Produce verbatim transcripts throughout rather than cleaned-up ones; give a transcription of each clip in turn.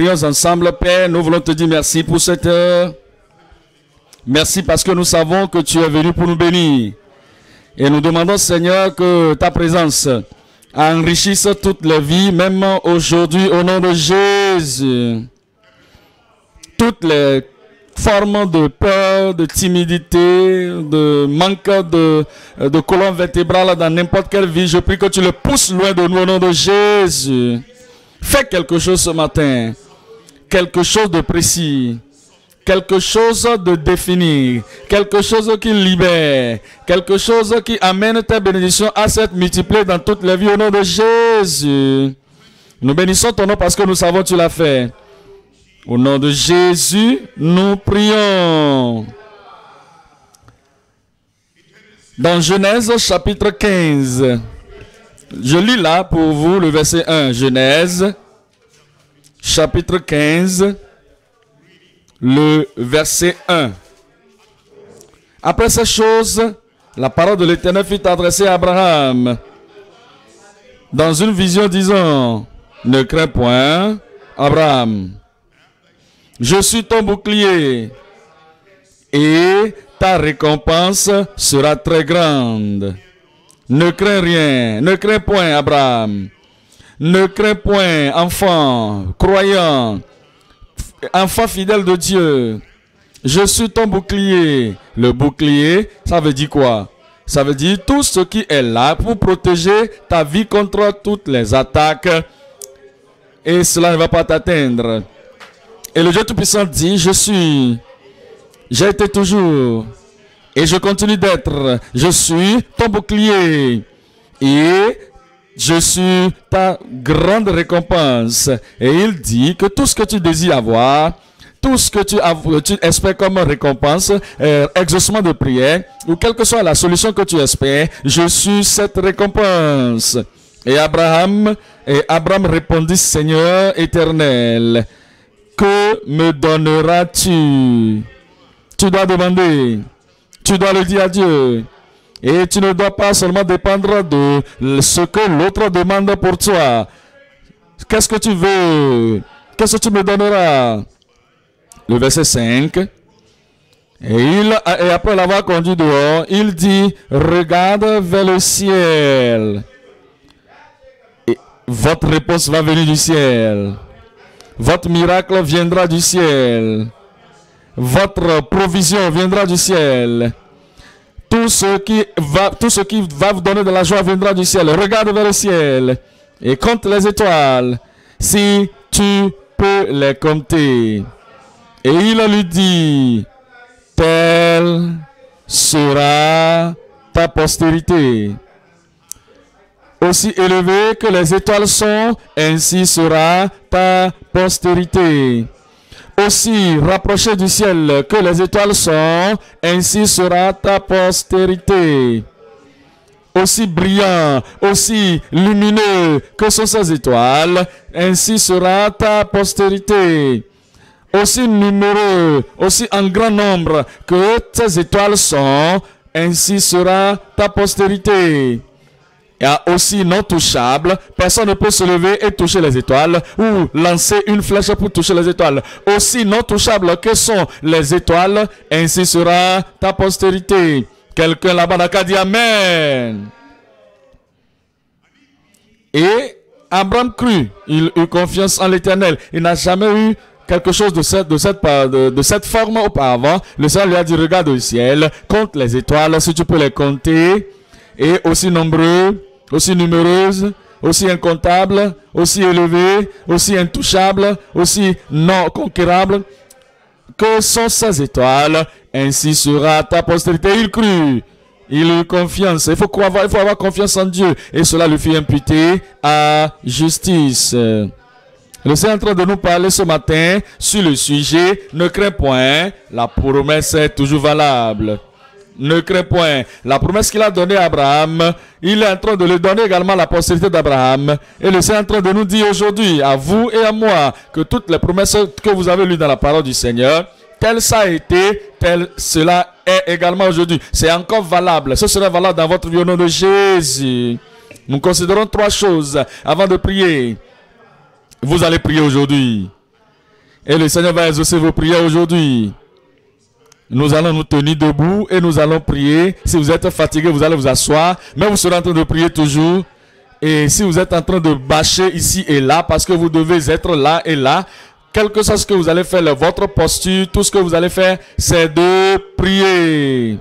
Prions ensemble. Père, nous voulons te dire merci pour cette heure. Merci parce que nous savons que tu es venu pour nous bénir. Et nous demandons, Seigneur, que ta présence enrichisse toutes les vies, même aujourd'hui, au nom de Jésus. Toutes les formes de peur, de timidité, de manque de, de colonne vertébrale dans n'importe quelle vie, je prie que tu le pousses loin de nous au nom de Jésus. Fais quelque chose ce matin, quelque chose de précis, quelque chose de défini, quelque chose qui libère, quelque chose qui amène ta bénédiction à s'être multipliée dans toutes les vies au nom de Jésus. Nous bénissons ton nom parce que nous savons que tu l'as fait. Au nom de Jésus, nous prions. Dans Genèse chapitre quinze, je lis là pour vous le verset un. Genèse chapitre quinze, le verset un. Après ces choses, la parole de l'Éternel fut adressée à Abraham dans une vision disant, « Ne crains point, Abraham. Je suis ton bouclier et ta récompense sera très grande. Ne crains rien, ne crains point, Abraham. Ne crains point, enfant, croyant, enfant fidèle de Dieu. Je suis ton bouclier. » Le bouclier, ça veut dire quoi? Ça veut dire tout ce qui est là pour protéger ta vie contre toutes les attaques et cela ne va pas t'atteindre. Et le Dieu Tout-Puissant dit, je suis, j'ai été toujours, et je continue d'être. Je suis ton bouclier, et je suis ta grande récompense. Et il dit que tout ce que tu désires avoir, tout ce que tu, tu espères comme récompense, euh, exaucement de prière, ou quelle que soit la solution que tu espères, je suis cette récompense. Et Abraham, et Abraham répondit, Seigneur éternel, que me donneras-tu? Tu dois demander, tu dois le dire à Dieu. Et tu ne dois pas seulement dépendre de ce que l'autre demande pour toi. Qu'est-ce que tu veux? Qu'est-ce que tu me donneras? Le verset cinq. Et, il, et après l'avoir conduit dehors, il dit, regarde vers le ciel. Et votre réponse va venir du ciel. Votre miracle viendra du ciel. Votre provision viendra du ciel. Tout ce qui va, tout ce qui va vous donner de la joie viendra du ciel. Regarde vers le ciel et compte les étoiles, si tu peux les compter. Et il lui dit, telle sera ta postérité. Aussi élevé que les étoiles sont, ainsi sera ta postérité. Aussi rapproché du ciel que les étoiles sont, ainsi sera ta postérité. Aussi brillant, aussi lumineux que sont ces étoiles, ainsi sera ta postérité. Aussi nombreux, aussi en grand nombre que ces étoiles sont, ainsi sera ta postérité. Et aussi non touchable, personne ne peut se lever et toucher les étoiles ou lancer une flèche pour toucher les étoiles. Aussi non touchable que sont les étoiles, ainsi sera ta postérité. Quelqu'un là-bas n'a qu'à dire amen. Et Abraham crut, il eut confiance en l'Éternel. Il n'a jamais eu quelque chose de cette, de cette, de, de cette forme auparavant. Le Seigneur lui a dit, regarde au ciel, compte les étoiles si tu peux les compter. Et aussi nombreux, aussi numéreuse, aussi incomptable, aussi élevée, aussi intouchable, aussi non conquérable que sont ces étoiles, ainsi sera ta postérité. Il crut, il eut confiance. Il faut croire, il faut avoir confiance en Dieu. Et cela lui fut imputé à justice. Le Seigneur est en train de nous parler ce matin sur le sujet. Ne crains point, la promesse est toujours valable. Ne crains point. La promesse qu'il a donnée à Abraham, il est en train de lui donner également la postérité d'Abraham. Et le Seigneur est en train de nous dire aujourd'hui, à vous et à moi, que toutes les promesses que vous avez lues dans la parole du Seigneur, tel ça a été, tel cela est également aujourd'hui. C'est encore valable. Ce sera valable dans votre vie au nom de Jésus. Nous considérons trois choses avant de prier. Vous allez prier aujourd'hui. Et le Seigneur va exaucer vos prières aujourd'hui. Nous allons nous tenir debout et nous allons prier. Si vous êtes fatigué, vous allez vous asseoir. Mais vous serez en train de prier toujours. Et si vous êtes en train de bâcher ici et là, parce que vous devez être là et là, quel que soit ce que vous allez faire, votre posture, tout ce que vous allez faire, c'est de prier.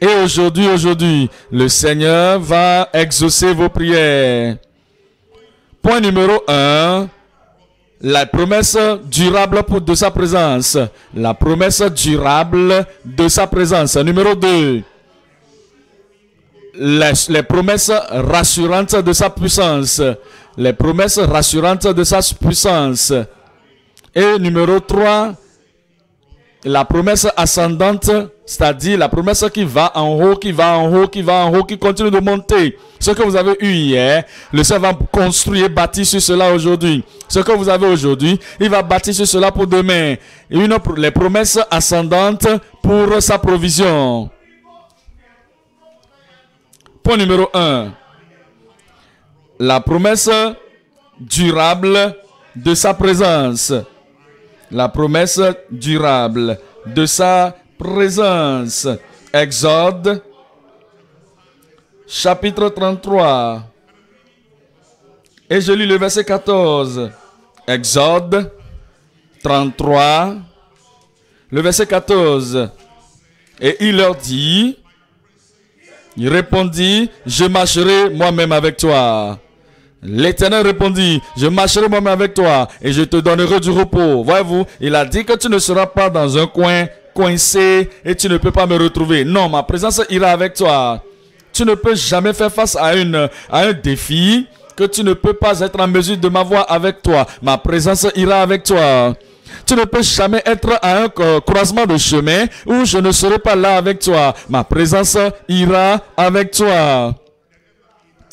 Et aujourd'hui, aujourd'hui, le Seigneur va exaucer vos prières. Point numéro un. La promesse durable de sa présence. La promesse durable de sa présence. Numéro deux. Les, les promesses rassurantes de sa puissance. Les promesses rassurantes de sa puissance. Et numéro trois. La promesse ascendante, c'est-à-dire la promesse qui va en haut, qui va en haut, qui va en haut, qui continue de monter. Ce que vous avez eu hier, le Seigneur va construire, bâtir sur cela aujourd'hui. Ce que vous avez aujourd'hui, il va bâtir sur cela pour demain. Et une, les promesses ascendantes pour sa provision. Point numéro un. La promesse durable de sa présence. La promesse durable de sa présence. Exode, chapitre trente-trois. Et je lis le verset quatorze. Exode trente-trois, le verset quatorze. Et il leur dit, il répondit, je marcherai moi-même avec toi. L'Éternel répondit, je marcherai moi-même avec toi et je te donnerai du repos. Voyez-vous, il a dit que tu ne seras pas dans un coin coincé et tu ne peux pas me retrouver. Non, ma présence ira avec toi. Tu ne peux jamais faire face à, une, à un défi que tu ne peux pas être en mesure de m'avoir avec toi. Ma présence ira avec toi. Tu ne peux jamais être à un croisement de chemin où je ne serai pas là avec toi. Ma présence ira avec toi.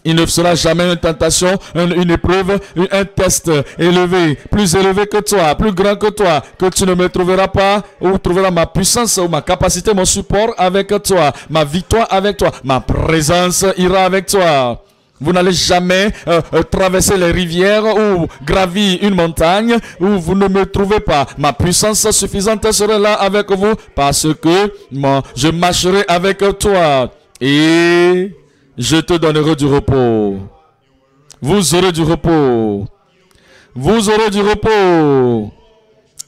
Il ne sera jamais une tentation, une, une épreuve, une, un test élevé, plus élevé que toi, plus grand que toi, que tu ne me trouveras pas, ou trouveras ma puissance, ou ma capacité, mon support avec toi, ma victoire avec toi, ma présence ira avec toi. Vous n'allez jamais euh, euh, traverser les rivières ou gravir une montagne où vous ne me trouvez pas. Ma puissance suffisante sera là avec vous parce que moi, je marcherai avec toi. Et... je te donnerai du repos. Vous aurez du repos. Vous aurez du repos.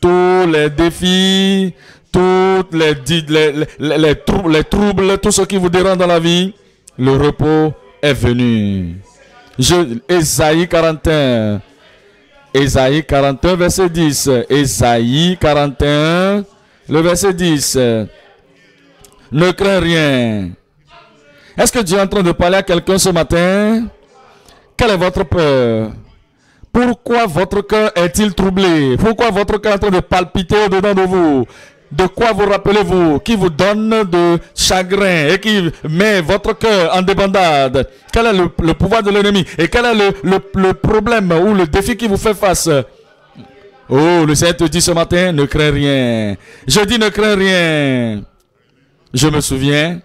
Tous les défis, tous les, les, les, les, trou les troubles, tout ce qui vous dérange dans la vie, le repos est venu. Je, Isaïe quarante et un. Isaïe quarante et un, verset dix. Isaïe quarante et un, le verset dix. Ne crains rien. Est-ce que Dieu est en train de parler à quelqu'un ce matin? Quelle est votre peur? Pourquoi votre cœur est-il troublé? Pourquoi votre cœur est en train de palpiter au-dedans de vous? De quoi vous rappelez-vous? Qui vous donne de chagrin et qui met votre cœur en débandade? Quel est le, le pouvoir de l'ennemi? Et quel est le, le, le problème ou le défi qui vous fait face? Oh, le Seigneur te dit ce matin, ne crains rien. Je dis ne crains rien. Je me souviens...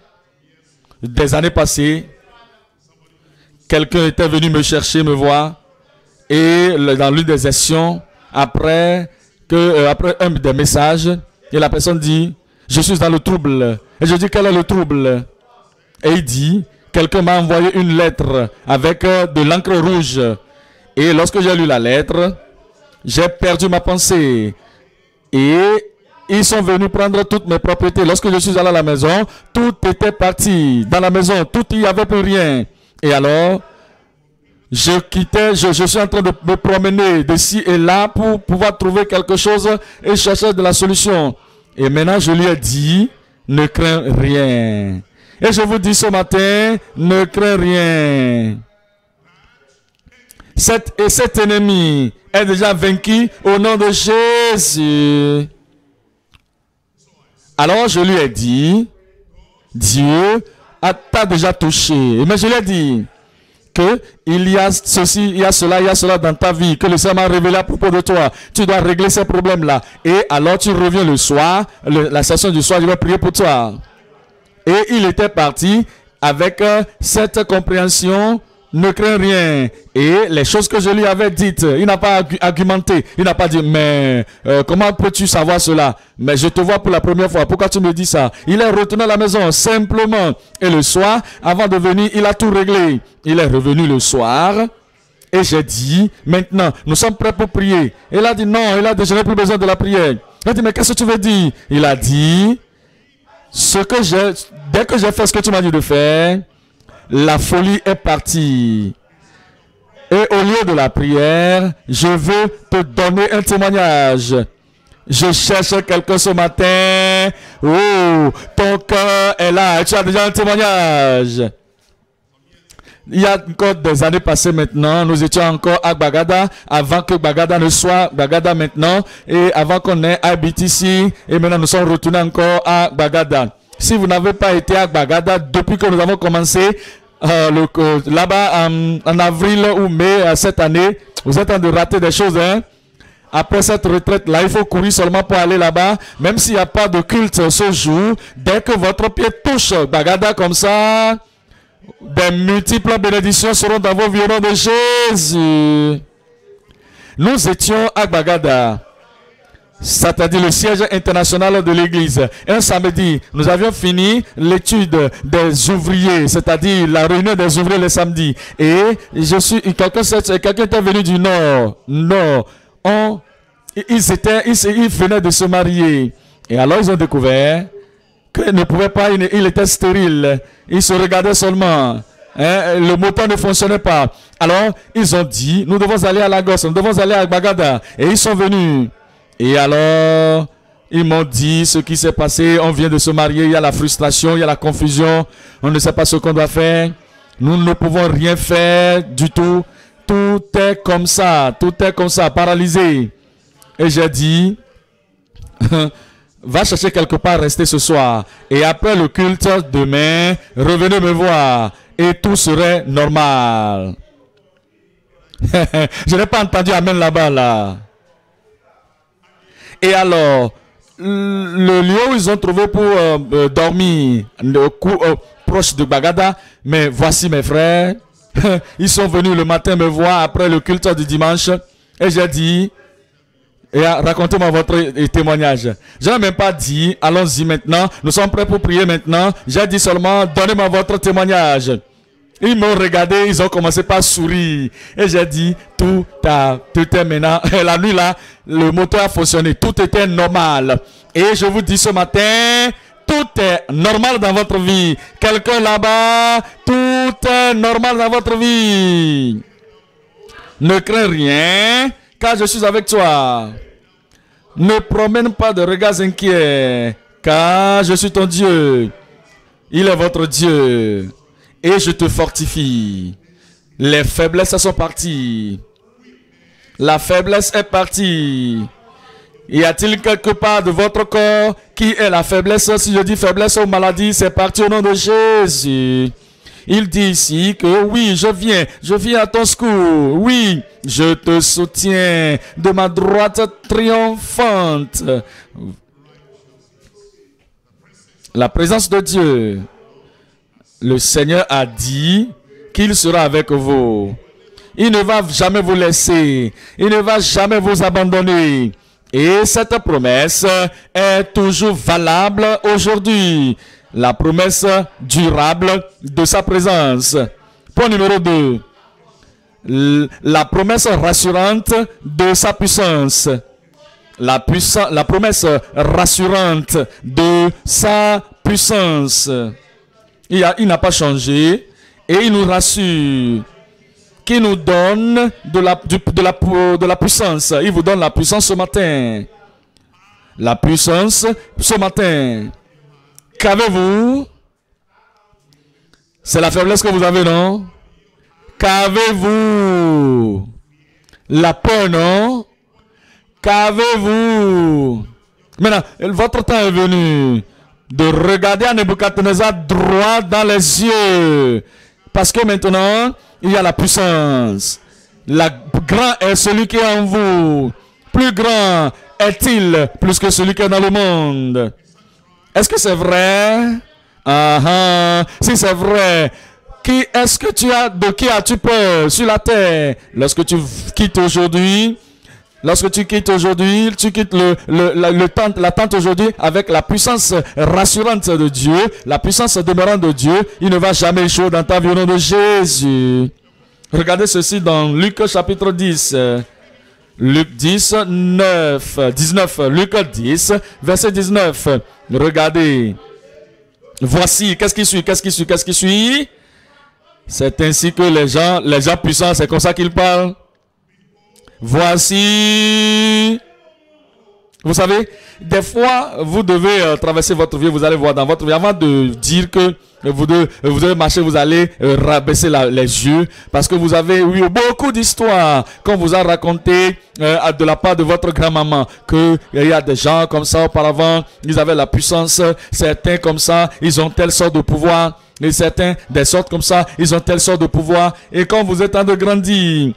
des années passées, quelqu'un était venu me chercher, me voir, et dans l'une des sessions, après, que, euh, après un des messages, et la personne dit, je suis dans le trouble. Et je dis, quel est le trouble? Et il dit, quelqu'un m'a envoyé une lettre avec de l'encre rouge. Et lorsque j'ai lu la lettre, j'ai perdu ma pensée. Et... ils sont venus prendre toutes mes propriétés. Lorsque je suis allé à la maison, tout était parti. Dans la maison, tout il n'y avait plus rien. Et alors, je quittais, je, je suis en train de me promener de ci et là pour pouvoir trouver quelque chose et chercher de la solution. Et maintenant, je lui ai dit, ne crains rien. Et je vous dis ce matin, ne crains rien. Cet, et cet ennemi est déjà vaincu au nom de Jésus. Alors je lui ai dit, Dieu t'a déjà touché. Mais je lui ai dit qu'il y a ceci, il y a cela, il y a cela dans ta vie, que le Seigneur m'a révélé à propos de toi. Tu dois régler ces problèmes-là. Et alors tu reviens le soir, le, la session du soir, je vais prier pour toi. Et il était parti avec euh, cette compréhension. ne crains rien. Et les choses que je lui avais dites, il n'a pas argumenté. Il n'a pas dit, mais euh, comment peux-tu savoir cela? Mais je te vois pour la première fois. Pourquoi tu me dis ça? Il est retourné à la maison simplement. Et le soir, avant de venir, il a tout réglé. Il est revenu le soir. Et j'ai dit, maintenant, nous sommes prêts pour prier. Il a dit, non, il a dit, je n'ai plus besoin de la prière. Il a dit, mais qu'est-ce que tu veux dire? Il a dit, ce que j'ai, dès que j'ai fait ce que tu m'as dit de faire, la folie est partie. Et au lieu de la prière, je veux te donner un témoignage. Je cherche quelqu'un ce matin. Oh, ton cœur est là. Tu as déjà un témoignage. Il y a encore des années passées maintenant, nous étions encore à Bagada, avant que Bagada ne soit Bagada maintenant, et avant qu'on ait à B T C, et maintenant nous sommes retournés encore à Bagada. Si vous n'avez pas été à Bagada depuis que nous avons commencé, euh, euh, là-bas en, en avril ou mai euh, cette année, vous êtes en train de rater des choses, hein? Après cette retraite-là, il faut courir seulement pour aller là-bas. Même s'il n'y a pas de culte ce jour, dès que votre pied touche Bagada comme ça, des multiples bénédictions seront dans vos vies au nom de Jésus. Nous étions à Bagada, c'est-à-dire le siège international de l'église. Un samedi, nous avions fini l'étude des ouvriers, c'est-à-dire la réunion des ouvriers le samedi. Et je suis quelqu'un quelqu'un était venu du nord. Nord. On, ils, étaient, ils, ils venaient de se marier. Et alors ils ont découvert qu'il ne pouvait pas, il, il était stérile. Ils se regardaient seulement. Hein? Le moteur ne fonctionnait pas. Alors, ils ont dit, nous devons aller à Lagos, nous devons aller à Bagada. Et ils sont venus. Et alors, ils m'ont dit ce qui s'est passé. On vient de se marier, il y a la frustration, il y a la confusion. On ne sait pas ce qu'on doit faire. Nous ne pouvons rien faire du tout. Tout est comme ça, tout est comme ça, paralysé. Et j'ai dit... Va chercher quelque part, rester ce soir. Et après le culte, demain, revenez me voir. Et tout serait normal. Je n'ai pas entendu amen là-bas, là. Et alors, le lieu où ils ont trouvé pour euh, dormir, le coup, euh, proche de Bagada, mais voici mes frères. Ils sont venus le matin me voir après le culte du dimanche. Et j'ai dit... Et racontez-moi votre témoignage. Je n'ai même pas dit, allons-y maintenant, nous sommes prêts pour prier maintenant. J'ai dit seulement, donnez-moi votre témoignage. Ils m'ont regardé, ils ont commencé par sourire. Et j'ai dit, tout, a, tout est maintenant. Et la nuit là, le moteur a fonctionné, tout était normal. Et je vous dis ce matin, tout est normal dans votre vie. Quelqu'un là-bas, tout est normal dans votre vie. Ne crains rien. Car je suis avec toi. Ne promène pas de regards inquiets, car je suis ton Dieu. Il est votre Dieu. Et je te fortifie. Les faiblesses sont parties. La faiblesse est partie. Y a-t-il quelque part de votre corps qui est la faiblesse? Si je dis faiblesse ou maladie, c'est parti au nom de Jésus. Il dit ici que oui, je viens, je viens à ton secours. Oui, je te soutiens de ma droite triomphante. La présence de Dieu. Le Seigneur a dit qu'il sera avec vous. Il ne va jamais vous laisser. Il ne va jamais vous abandonner. Et cette promesse est toujours valable aujourd'hui. La promesse durable de sa présence. Point numéro deux. La promesse rassurante de sa puissance. La, puissance, la promesse rassurante de sa puissance. Il a, il n'a pas changé et il nous rassure. Qui nous donne de la, du, de, la, de la puissance. Il vous donne la puissance ce matin. La puissance ce matin. Qu'avez-vous? C'est la faiblesse que vous avez, non? Qu'avez-vous? La peur, non? Qu'avez-vous? Maintenant, votre temps est venu de regarder à Nebuchadnezzar droit dans les yeux. Parce que maintenant, il y a la puissance. La grand est celui qui est en vous. Plus grand est-il plus que celui qui est dans le monde. Est-ce que c'est vrai? Ah, uh-huh. Si c'est vrai, Qui est-ce que tu as, de qui as-tu peur sur la terre? Lorsque tu quittes aujourd'hui, lorsque tu quittes aujourd'hui, tu quittes le, le, la, le tente, la tente aujourd'hui avec la puissance rassurante de Dieu, la puissance demeurante de Dieu, il ne va jamais chaud dans ta vie au nom de Jésus. Regardez ceci dans Luc chapitre dix. Luc dix, neuf, dix-neuf, Luc dix, verset dix-neuf. Regardez. Voici, qu'est-ce qui suit, qu'est-ce qui suit, qu'est-ce qui suit? C'est ainsi que les gens, les gens puissants, c'est comme ça qu'ils parlent. Voici. Vous savez, des fois, vous devez euh, traverser votre vie, vous allez voir dans votre vie, avant de dire que vous devez, vous devez marcher, vous allez euh, rabaisser la, les yeux, parce que vous avez oui, beaucoup d'histoires qu'on vous a racontées euh, de la part de votre grand-maman, qu'il y a des gens comme ça auparavant, ils avaient la puissance, certains comme ça, ils ont telle sorte de pouvoir, et certains des sortes comme ça, ils ont telle sorte de pouvoir, et quand vous êtes en train de grandir,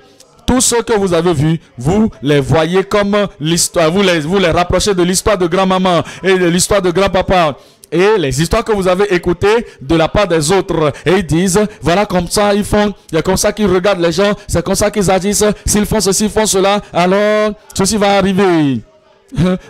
tout ce que vous avez vu, vous les voyez comme l'histoire, vous les, vous les rapprochez de l'histoire de grand-maman et de l'histoire de grand-papa. Et les histoires que vous avez écoutées de la part des autres. Et ils disent, voilà comme ça ils font, c'est comme ça qu'ils regardent les gens, c'est comme ça qu'ils agissent. S'ils font ceci, ils font cela, alors ceci va arriver.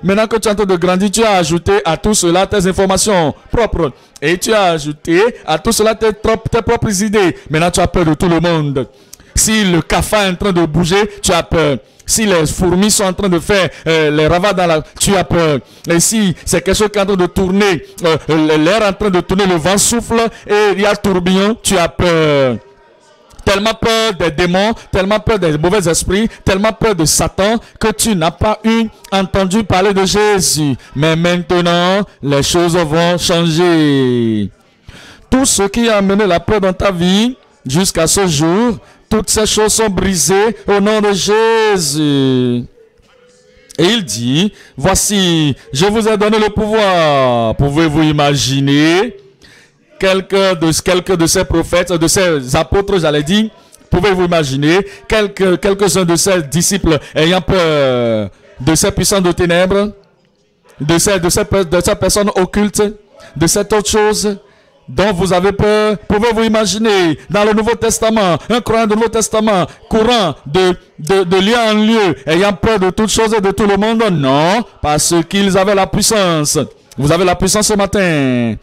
Maintenant que tu es en train de grandir, tu as ajouté à tout cela tes informations propres. Et tu as ajouté à tout cela tes, tes propres idées. Maintenant tu as peur de tout le monde. Si le cafard est en train de bouger, tu as peur. Si les fourmis sont en train de faire euh, les ravages dans la... Tu as peur. Et si c'est quelque chose qui est en train de tourner, euh, l'air en train de tourner, le vent souffle et il y a tourbillon, tu as peur. Tellement peur des démons, tellement peur des mauvais esprits, tellement peur de Satan que tu n'as pas eu entendu parler de Jésus. Mais maintenant, les choses vont changer. Tout ce qui a amené la peur dans ta vie jusqu'à ce jour... Toutes ces choses sont brisées au nom de Jésus. Et il dit, voici, je vous ai donné le pouvoir. Pouvez-vous imaginer quelqu'un de, quelques de ces prophètes, de ces apôtres, j'allais dire, pouvez-vous imaginer quelques, quelques-uns de ces disciples ayant peur de ces puissants de ténèbres, de ces, de ces, de ces personnes occultes, de cette autre chose dont vous avez peur? Pouvez-vous imaginer dans le Nouveau Testament, un croyant du Nouveau Testament, courant de, de, de lieu en lieu, ayant peur de toutes choses et de tout le monde? Non, parce qu'ils avaient la puissance. Vous avez la puissance ce matin.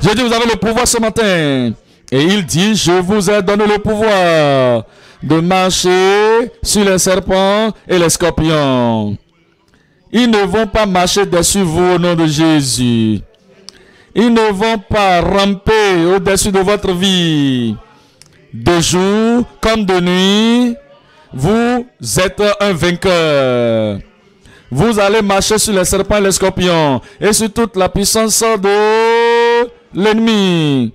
Je dis, vous avez le pouvoir ce matin. Et il dit, je vous ai donné le pouvoir de marcher sur les serpents et les scorpions. Ils ne vont pas marcher dessus vous au nom de Jésus. Ils ne vont pas ramper au-dessus de votre vie. De jour comme de nuit, vous êtes un vainqueur. Vous allez marcher sur les serpents et les scorpions et sur toute la puissance de l'ennemi.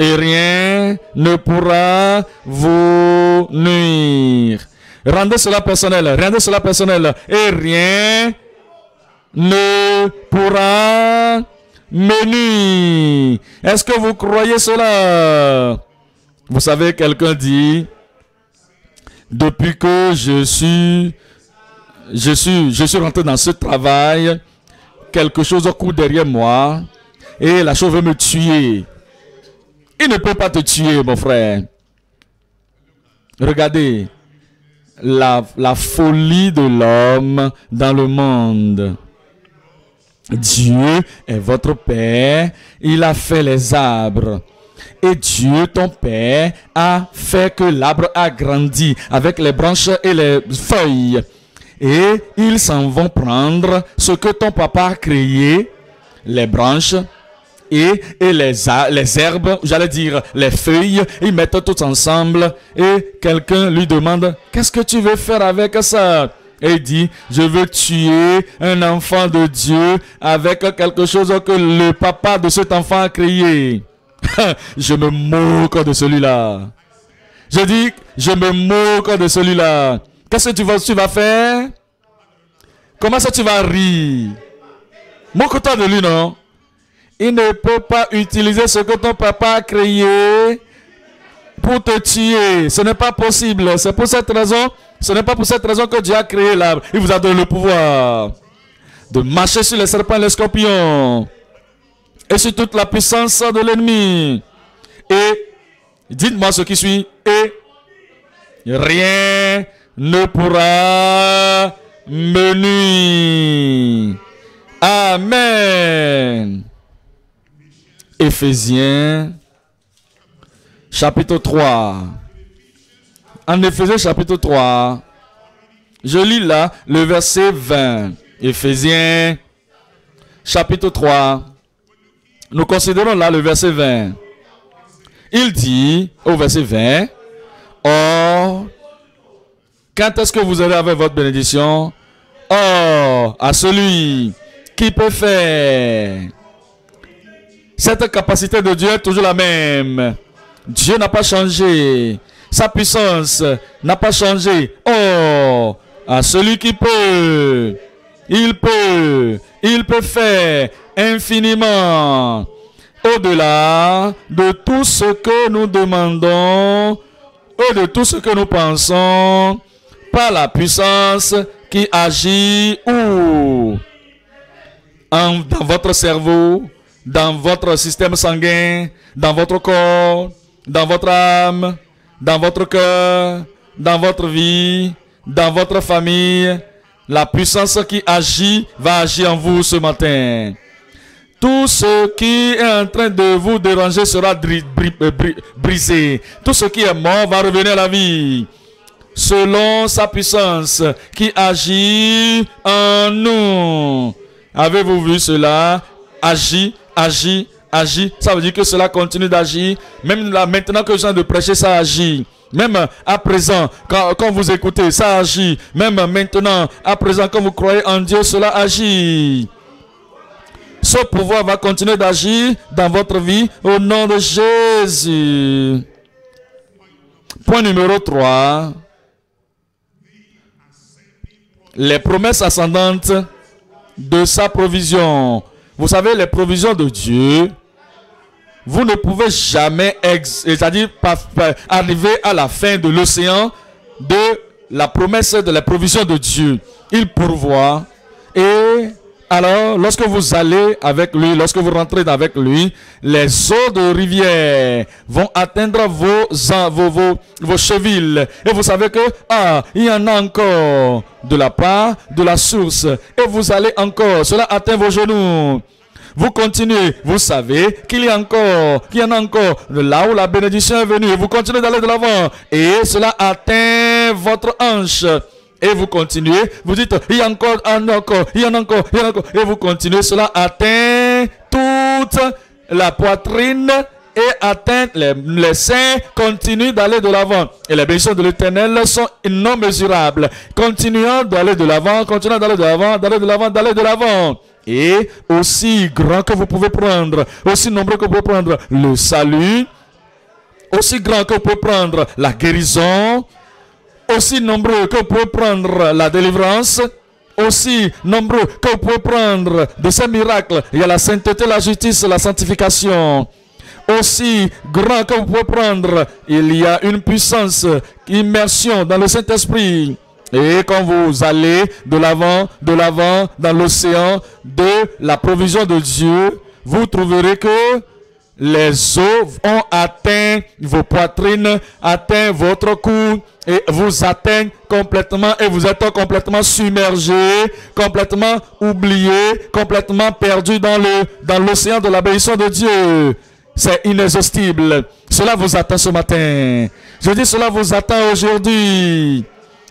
Et rien ne pourra vous nuire. Rendez cela personnel, rendez cela personnel. Et rien ne pourra Menu. Est-ce que vous croyez cela? Vous savez, quelqu'un dit, depuis que je suis, je suis, je suis rentré dans ce travail, quelque chose court derrière moi et la chose veut me tuer. Il ne peut pas te tuer, mon frère. Regardez la, la folie de l'homme dans le monde. Dieu est votre Père, il a fait les arbres. Et Dieu, ton Père, a fait que l'arbre a grandi avec les branches et les feuilles. Et ils s'en vont prendre ce que ton papa a créé, les branches et, et les, les herbes, j'allais dire les feuilles. Ils mettent tout ensemble et quelqu'un lui demande, qu'est-ce que tu veux faire avec ça? Et il dit, je veux tuer un enfant de Dieu avec quelque chose que le papa de cet enfant a créé. Je me moque de celui-là. Je dis, je me moque de celui-là. Qu'est-ce que tu vas, tu vas faire? Comment ça tu vas rire? Moque-toi de lui, non? Il ne peut pas utiliser ce que ton papa a créé pour te tuer. Ce n'est pas possible. C'est pour cette raison... Ce n'est pas pour cette raison que Dieu a créé l'arbre. Il vous a donné le pouvoir de marcher sur les serpents et les scorpions et sur toute la puissance de l'ennemi. Et Dites-moi ce qui suit. Et rien ne pourra me nuire. Amen. Éphésiens, chapitre trois. En Éphésiens, chapitre trois. Je lis là le verset vingt. Éphésiens, chapitre trois. Nous considérons là le verset vingt. Il dit au verset vingt, or, quand est-ce que vous aurez avec votre bénédiction? Or, à celui qui peut faire. Cette capacité de Dieu est toujours la même. Dieu n'a pas changé. Sa puissance n'a pas changé. Or, à celui qui peut, il peut, il peut faire infiniment au-delà de tout ce que nous demandons et de tout ce que nous pensons par la puissance qui agit où? En, dans votre cerveau, dans votre système sanguin, dans votre corps, dans votre âme, dans votre cœur, dans votre vie, dans votre famille. La puissance qui agit va agir en vous ce matin. Tout ce qui est en train de vous déranger sera bri bri bri brisé. Tout ce qui est mort va revenir à la vie. Selon sa puissance qui agit en nous. Avez-vous vu cela? Agit, agit, agit. Ça veut dire que cela continue d'agir. Même là, maintenant que je viens de prêcher, ça agit. Même à présent, quand, quand vous écoutez, ça agit. Même maintenant, à présent, quand vous croyez en Dieu, cela agit. Ce pouvoir va continuer d'agir dans votre vie au nom de Jésus. Point numéro trois. Les promesses ascendantes de sa provision. Vous savez, les provisions de Dieu, vous ne pouvez jamais, c'est-à-dire arriver à la fin de l'océan de la promesse de la provision de Dieu. Il pourvoit. Et alors, lorsque vous allez avec lui, lorsque vous rentrez avec lui, les eaux de rivière vont atteindre vos, vos, vos, vos chevilles. Et vous savez que, ah, il y en a encore de la part de la source. Et vous allez encore, cela atteint vos genoux. Vous continuez, vous savez qu'il y a encore, qu'il y en a encore, là où la bénédiction est venue. Vous continuez d'aller de l'avant. Et cela atteint votre hanche. Et vous continuez, vous dites, il y a encore, il y a encore, il y en a encore, il y en a encore. Et vous continuez, cela atteint toute la poitrine et atteint les, les seins, continue d'aller de l'avant. Et les bénédictions de l'Éternel sont non mesurables. Continuant d'aller de l'avant, continuant d'aller de l'avant, d'aller de l'avant, d'aller de l'avant. Et aussi grand que vous pouvez prendre, aussi nombreux que vous pouvez prendre le salut, aussi grand que vous pouvez prendre la guérison, aussi nombreux que vous pouvez prendre la délivrance, aussi nombreux que vous pouvez prendre de ces miracles. Il y a la sainteté, la justice, la sanctification. Aussi grand que vous pouvez prendre, il y a une puissance, immersion dans le Saint-Esprit. Et quand vous allez de l'avant, de l'avant, dans l'océan de la provision de Dieu, vous trouverez que les eaux ont atteint vos poitrines, atteint votre cou et vous atteignent complètement et vous êtes complètement submergé, complètement oublié, complètement perdu dans le dans l'océan de la bénédiction de Dieu. C'est inexhaustible. Cela vous attend ce matin. Je dis cela vous attend aujourd'hui.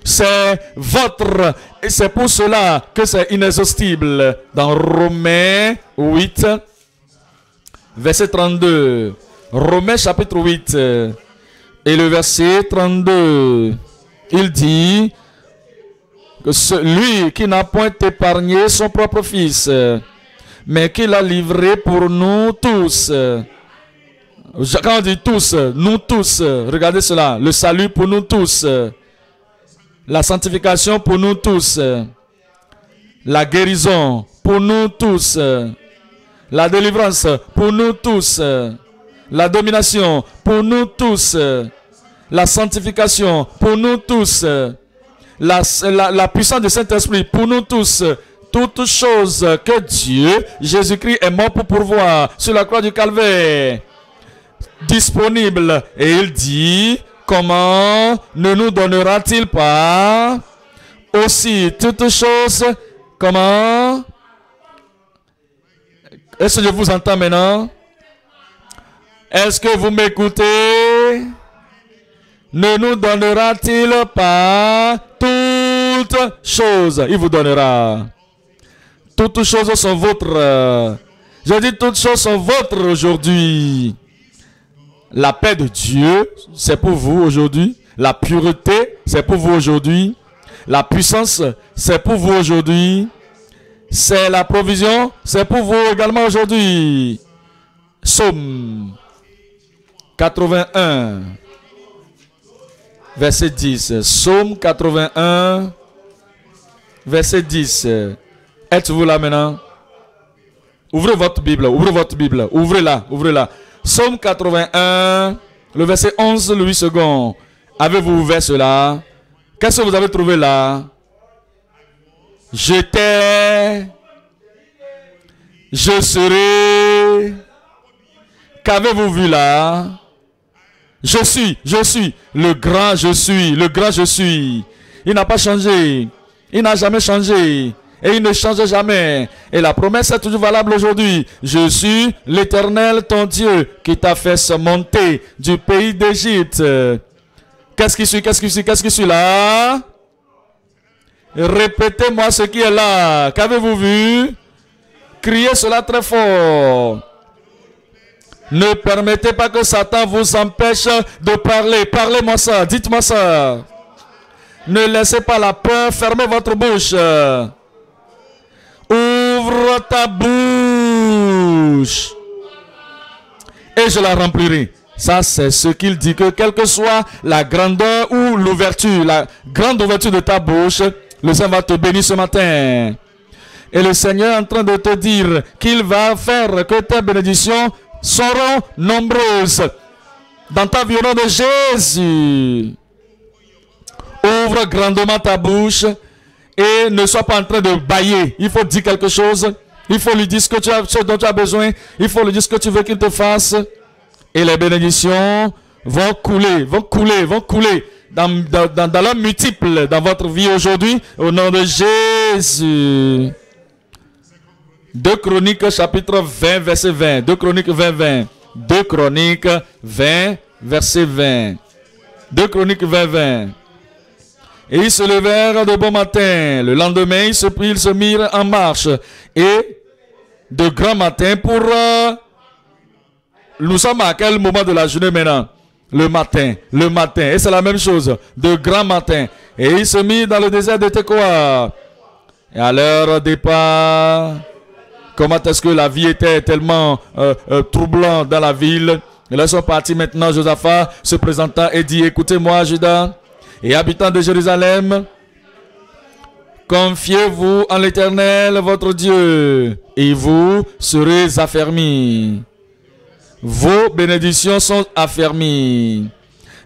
C'est votre et c'est pour cela que c'est inexhaustible. Dans Romains huit. Verset trente-deux, Romains chapitre huit, et le verset trente-deux, il dit que celui qui n'a point épargné son propre fils, mais qui l'a livré pour nous tous. Quand on dit tous, nous tous, regardez cela, le salut pour nous tous, la sanctification pour nous tous, la guérison pour nous tous, la délivrance pour nous tous, la domination pour nous tous, la sanctification pour nous tous, la, la, la puissance du Saint-Esprit pour nous tous, toutes choses que Dieu, Jésus-Christ, est mort pour pourvoir sur la croix du Calvaire. disponible. Et il dit, comment ne nous donnera-t-il pas aussi toutes choses? Comment? Est-ce que je vous entends maintenant? Est-ce que vous m'écoutez? Ne nous donnera-t-il pas toutes choses? Il vous donnera. Toutes choses sont vôtres. Je dis toutes choses sont vôtres aujourd'hui. La paix de Dieu, c'est pour vous aujourd'hui. La pureté, c'est pour vous aujourd'hui. La puissance, c'est pour vous aujourd'hui. C'est la provision, c'est pour vous également aujourd'hui. Psaume quatre-vingt-un, verset dix. Psaume quatre-vingt-un, verset dix. Êtes-vous là maintenant? Ouvrez votre Bible, ouvrez votre Bible, ouvrez-la, ouvrez-la. Psaume quatre-vingt-un, le verset onze, le huit secondes. Avez-vous ouvert cela? Qu'est-ce que vous avez trouvé là? J'étais, je serai. Qu'avez-vous vu là? Je suis, je suis, le grand je suis, le grand je suis. Il n'a pas changé, il n'a jamais changé. Et il ne change jamais. Et la promesse est toujours valable aujourd'hui. Je suis l'Éternel ton Dieu qui t'a fait surmonter du pays d'Égypte. Qu'est-ce qui suit? Qu'est-ce qui suit? Qu'est-ce qui suit là? Répétez-moi ce qui est là. Qu'avez-vous vu? Criez cela très fort. Ne permettez pas que Satan vous empêche de parler. Parlez-moi ça. Dites-moi ça. Ne laissez pas la peur fermer votre bouche. Ouvre ta bouche et je la remplirai. Ça, c'est ce qu'il dit, que quelle que soit la grandeur ou l'ouverture, la grande ouverture de ta bouche, le Seigneur va te bénir ce matin. Et le Seigneur est en train de te dire qu'il va faire que tes bénédictions seront nombreuses dans ta vie au nom de Jésus. Ouvre grandement ta bouche. Et ne sois pas en train de bâiller. Il faut dire quelque chose. Il faut lui dire ce que tu as, ce dont tu as besoin. Il faut lui dire ce que tu veux qu'il te fasse. Et les bénédictions vont couler, vont couler, vont couler dans, dans, dans, dans l'homme multiple, dans votre vie aujourd'hui, au nom de Jésus. deux Chroniques, chapitre vingt, verset vingt. deux Chroniques vingt, vingt. deux Chroniques vingt, verset vingt. deux Chroniques vingt, vingt. Et ils se levèrent de bon matin. Le lendemain, ils se, ils se mirent en marche. Et de grand matin pour... Euh, nous sommes à quel moment de la journée maintenant? Le matin. Le matin. Et c'est la même chose. De grand matin. Et ils se mirent dans le désert de Tekoa. Et à leur départ, comment est-ce que la vie était tellement euh, euh, troublante dans la ville? Et là, ils sont partis maintenant. Josaphat se présenta et dit, écoutez-moi, Judas. Et habitants de Jérusalem, confiez-vous en l'Éternel, votre Dieu, et vous serez affermis. Vos bénédictions sont affermies.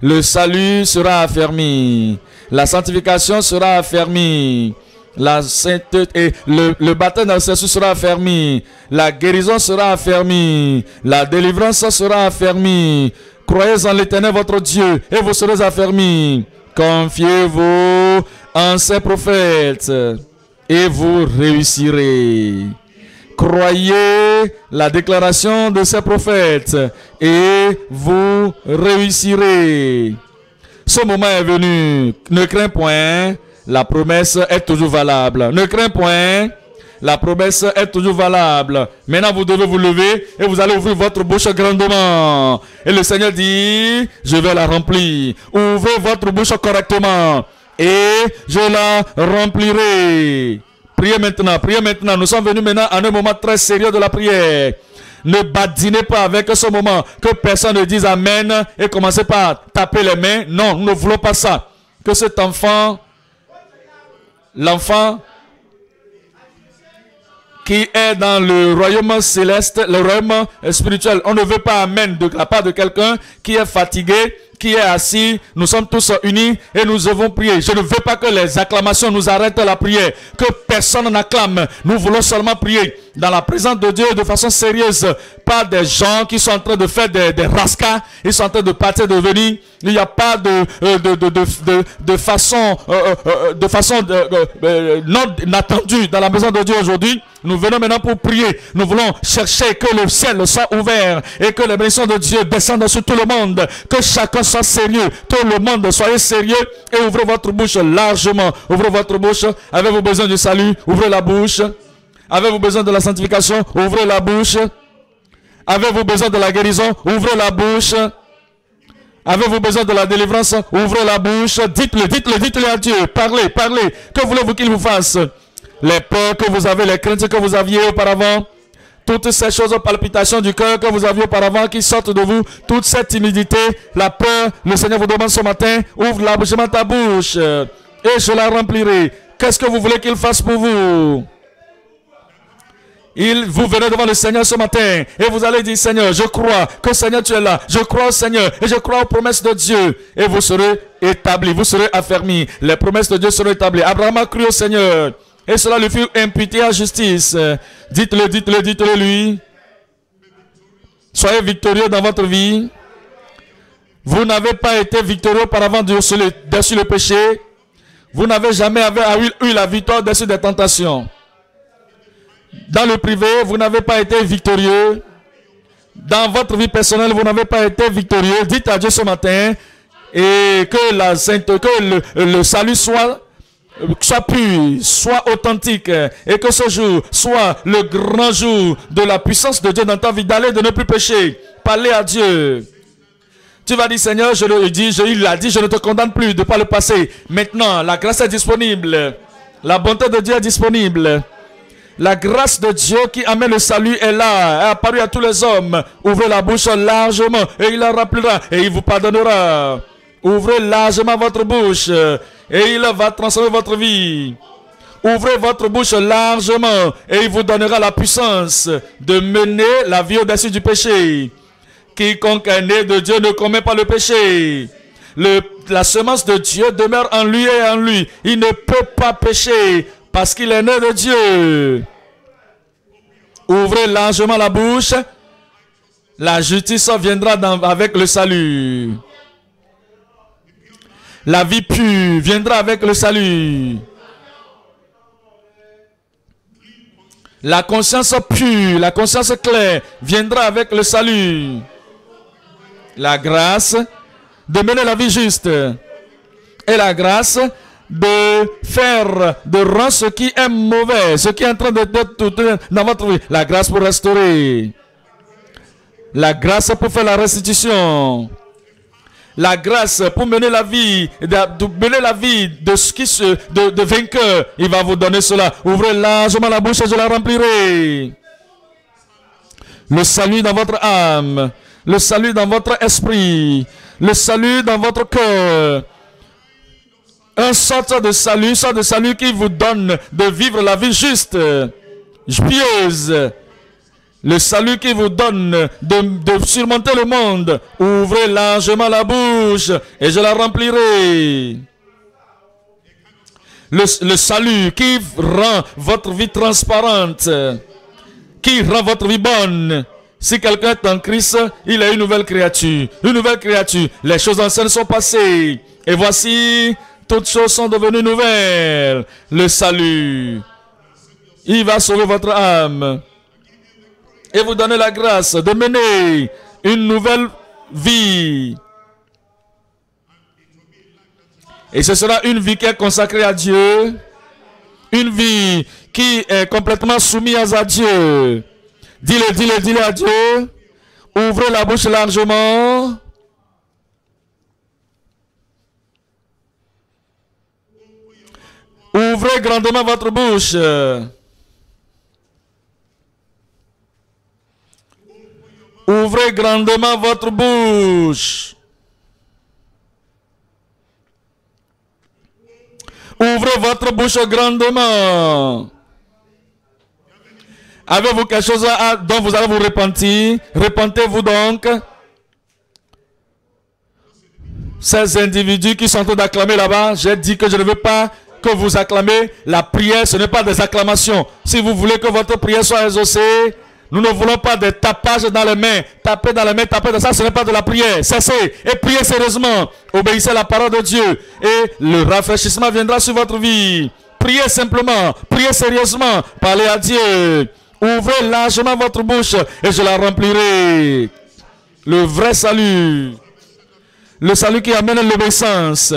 Le salut sera affermi. La sanctification sera affermie. La sainteté et le, le baptême dans le Saint-Esprit sera affermi. La guérison sera affermie. La délivrance sera affermie. Croyez en l'Éternel, votre Dieu, et vous serez affermis. Confiez-vous en ces prophètes et vous réussirez. Croyez la déclaration de ces prophètes et vous réussirez. Ce moment est venu. Ne crains point, la promesse est toujours valable. Ne crains point, la promesse est toujours valable. Maintenant, vous devez vous lever et vous allez ouvrir votre bouche grandement. Et le Seigneur dit, je vais la remplir. Ouvrez votre bouche correctement et je la remplirai. Priez maintenant, priez maintenant. Nous sommes venus maintenant à un moment très sérieux de la prière. Ne badinez pas avec ce moment. Que personne ne dise amen et commencez pas à taper les mains. Non, nous ne voulons pas ça. Que cet enfant, l'enfant... qui est dans le royaume céleste, le royaume spirituel. On ne veut pas amen de la part de quelqu'un qui est fatigué, qui est assis. Nous sommes tous unis et nous devons prier. Je ne veux pas que les acclamations nous arrêtent la prière, que personne n'acclame. Nous voulons seulement prier. dans la présence de Dieu de façon sérieuse par des gens qui sont en train de faire des, des rascas, ils sont en train de partir, de venir. Il n'y a pas de, de, de, de, de, de façon, de façon de, de, non attendue dans la maison de Dieu aujourd'hui. Nous venons maintenant pour prier. Nous voulons chercher que le ciel soit ouvert et que les bénédictions de Dieu descendent sur tout le monde. Que chacun soit sérieux. Tout le monde, soyez sérieux et ouvrez votre bouche largement. Ouvrez votre bouche. Avez-vous besoin du salut? Ouvrez la bouche. Avez-vous besoin de la sanctification? Ouvrez la bouche. Avez-vous besoin de la guérison? Ouvrez la bouche. Avez-vous besoin de la délivrance? Ouvrez la bouche. Dites-le, dites-le, dites-le à Dieu. Parlez, parlez. Que voulez-vous qu'il vous fasse? Les peurs que vous avez, les craintes que vous aviez auparavant, toutes ces choses, palpitations du cœur que vous aviez auparavant qui sortent de vous, toute cette timidité, la peur, le Seigneur vous demande ce matin, ouvre largement ta bouche et je la remplirai. Qu'est-ce que vous voulez qu'il fasse pour vous? Il, vous venez devant le Seigneur ce matin et vous allez dire, Seigneur, je crois que Seigneur tu es là, je crois au Seigneur et je crois aux promesses de Dieu, et vous serez établis, vous serez affermis, les promesses de Dieu seront établies. Abraham a cru au Seigneur et cela lui fut imputé à justice. Dites-le, dites-le, dites-le lui. Soyez victorieux dans votre vie. Vous n'avez pas été victorieux auparavant dessus le, dessus le péché. Vous n'avez jamais eu la victoire dessus des tentations. Dans le privé, vous n'avez pas été victorieux. Dans votre vie personnelle, vous n'avez pas été victorieux. Dites à Dieu ce matin et que, la sainte, que le, le salut soit... soit pur, soit authentique, et que ce jour soit le grand jour de la puissance de Dieu dans ta vie, d'aller, de ne plus pécher. Parler à Dieu. Tu vas dire, Seigneur, je le dis, je, il l'a dit, je ne te condamne plus de ne pas le passer. Maintenant, la grâce est disponible. La bonté de Dieu est disponible. La grâce de Dieu qui amène le salut est là, est apparue à tous les hommes. Ouvrez la bouche largement et il la rappellera et il vous pardonnera. Ouvrez largement votre bouche et il va transformer votre vie. Ouvrez votre bouche largement et il vous donnera la puissance de mener la vie au-dessus du péché. Quiconque est né de Dieu ne commet pas le péché. Le, la semence de Dieu demeure en lui et en lui. Il ne peut pas pécher parce qu'il est né de Dieu. Ouvrez largement la bouche. La justice viendra dans, avec le salut. La vie pure viendra avec le salut. La conscience pure, la conscience claire viendra avec le salut. La grâce de mener la vie juste. Et la grâce de faire, de rendre ce qui est mauvais, ce qui est en train d'être tout dans votre vie. La grâce pour restaurer. La grâce pour faire la restitution. La grâce pour mener la vie, de, de mener la vie de, ce qui se, de, de vainqueur, il va vous donner cela. Ouvrez largement la bouche et je la remplirai. Le salut dans votre âme, le salut dans votre esprit, le salut dans votre cœur. Un sort de salut, sort de salut qui vous donne de vivre la vie juste, pieuse. Le salut qui vous donne de, de surmonter le monde. Ouvrez largement la bouche et je la remplirai. Le, le salut qui rend votre vie transparente, qui rend votre vie bonne. Si quelqu'un est en Christ, il est une nouvelle créature. Une nouvelle créature. Les choses anciennes sont passées. Et voici, toutes choses sont devenues nouvelles. Le salut, il va sauver votre âme et vous donnez la grâce de mener une nouvelle vie. Et ce sera une vie qui est consacrée à Dieu. Une vie qui est complètement soumise à Dieu. Dis-le, dis-le, dis-le à Dieu. Ouvrez la bouche largement. Ouvrez grandement votre bouche. Ouvrez grandement votre bouche. Ouvrez votre bouche grandement. Avez-vous quelque chose à, dont vous allez vous repentir? Repentez-vous donc. Ces individus qui sont en train d'acclamer là-bas, j'ai dit que je ne veux pas que vous acclamez. La prière, ce n'est pas des acclamations. Si vous voulez que votre prière soit exaucée, nous ne voulons pas de tapage dans les mains. Taper dans les mains, taper dans ça, ce n'est pas de la prière. Cessez et priez sérieusement. Obéissez à la parole de Dieu et le rafraîchissement viendra sur votre vie. Priez simplement, priez sérieusement, parlez à Dieu. Ouvrez largement votre bouche et je la remplirai. Le vrai salut. Le salut qui amène l'obéissance.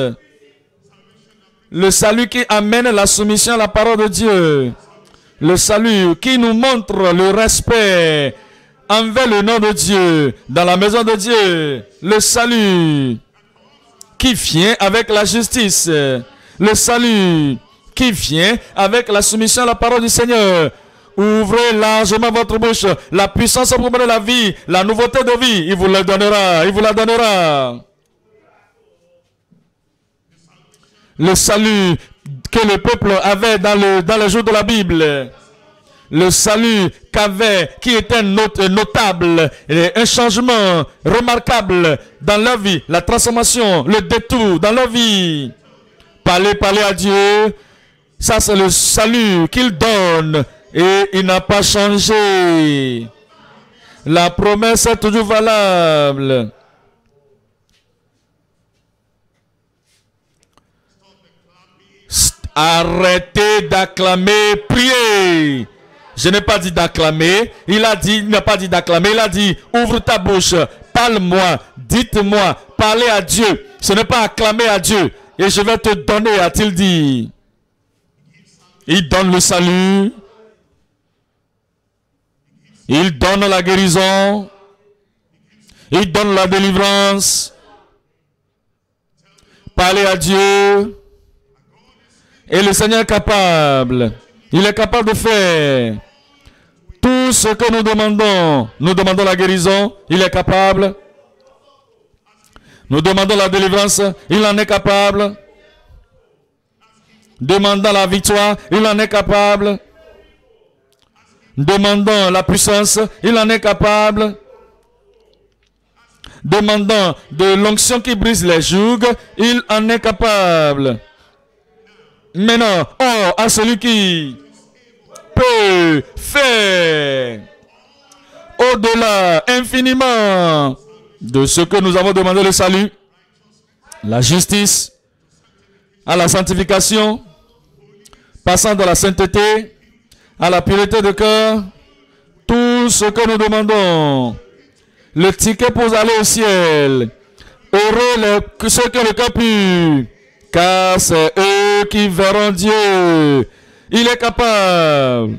Le salut qui amène la soumission à la parole de Dieu. Le salut qui nous montre le respect envers le nom de Dieu, dans la maison de Dieu. Le salut qui vient avec la justice. Le salut qui vient avec la soumission à la parole du Seigneur. Ouvrez largement votre bouche. La puissance pour de la vie, la nouveauté de vie, il vous la donnera. Il vous la donnera. Le salut que le peuple avait dans, le, dans les jours de la Bible. Le salut qu'avait, qui était not, notable, et un changement remarquable dans leur vie, la transformation, le détour dans leur vie. Parlez, parlez à Dieu. Ça, c'est le salut qu'il donne et il n'a pas changé. La promesse est toujours valable. Arrêtez d'acclamer, priez. Je n'ai pas dit d'acclamer. Il a dit, il n'a pas dit d'acclamer. Il a dit, ouvre ta bouche, parle-moi, dites-moi, parlez à Dieu. Ce n'est pas acclamer à Dieu. Et je vais te donner, a-t-il dit. Il donne le salut. Il donne la guérison. Il donne la délivrance. Parlez à Dieu. Et le Seigneur est capable. Il est capable de faire tout ce que nous demandons. Nous demandons la guérison. Il est capable. Nous demandons la délivrance. Il en est capable. Demandons la victoire. Il en est capable. Demandons la puissance. Il en est capable. Demandons de l'onction qui brise les jougs. Il en est capable. Maintenant, oh, à celui qui peut faire au-delà, infiniment, de ce que nous avons demandé, le salut, la justice, à la sanctification, passant de la sainteté, à la pureté de cœur, tout ce que nous demandons, le ticket pour aller au ciel, heureux les, ceux qui ont le cœur pur, car c'est eux qui verront Dieu. Il est capable,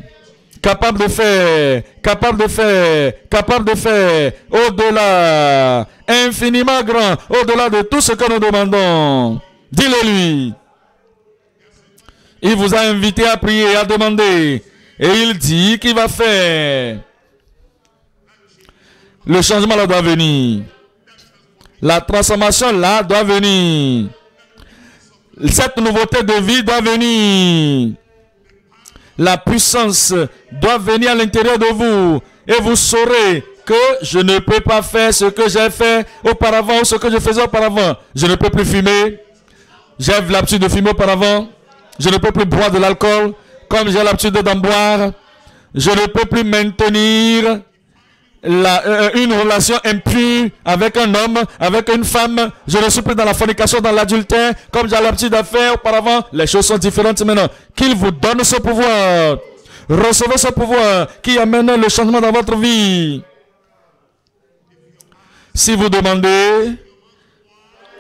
capable de faire, capable de faire, capable de faire, au-delà, infiniment grand, au-delà de tout ce que nous demandons. Dis-le lui. Il vous a invité à prier, à demander, et il dit qu'il va faire. Le changement là doit venir. La transformation là doit venir. Cette nouveauté de vie doit venir. La puissance doit venir à l'intérieur de vous. Et vous saurez que je ne peux pas faire ce que j'ai fait auparavant ou ce que je faisais auparavant. Je ne peux plus fumer. J'ai l'habitude de fumer auparavant. Je ne peux plus boire de l'alcool comme j'ai l'habitude d'en boire. Je ne peux plus maintenir la, euh, une relation impure avec un homme, avec une femme. Je ne suis plus dans la fornication, dans l'adultère, comme j'avais l'habitude de faire auparavant. Les choses sont différentes maintenant. Qu'il vous donne ce pouvoir. Recevez ce pouvoir qui amène le changement dans votre vie. Si vous demandez,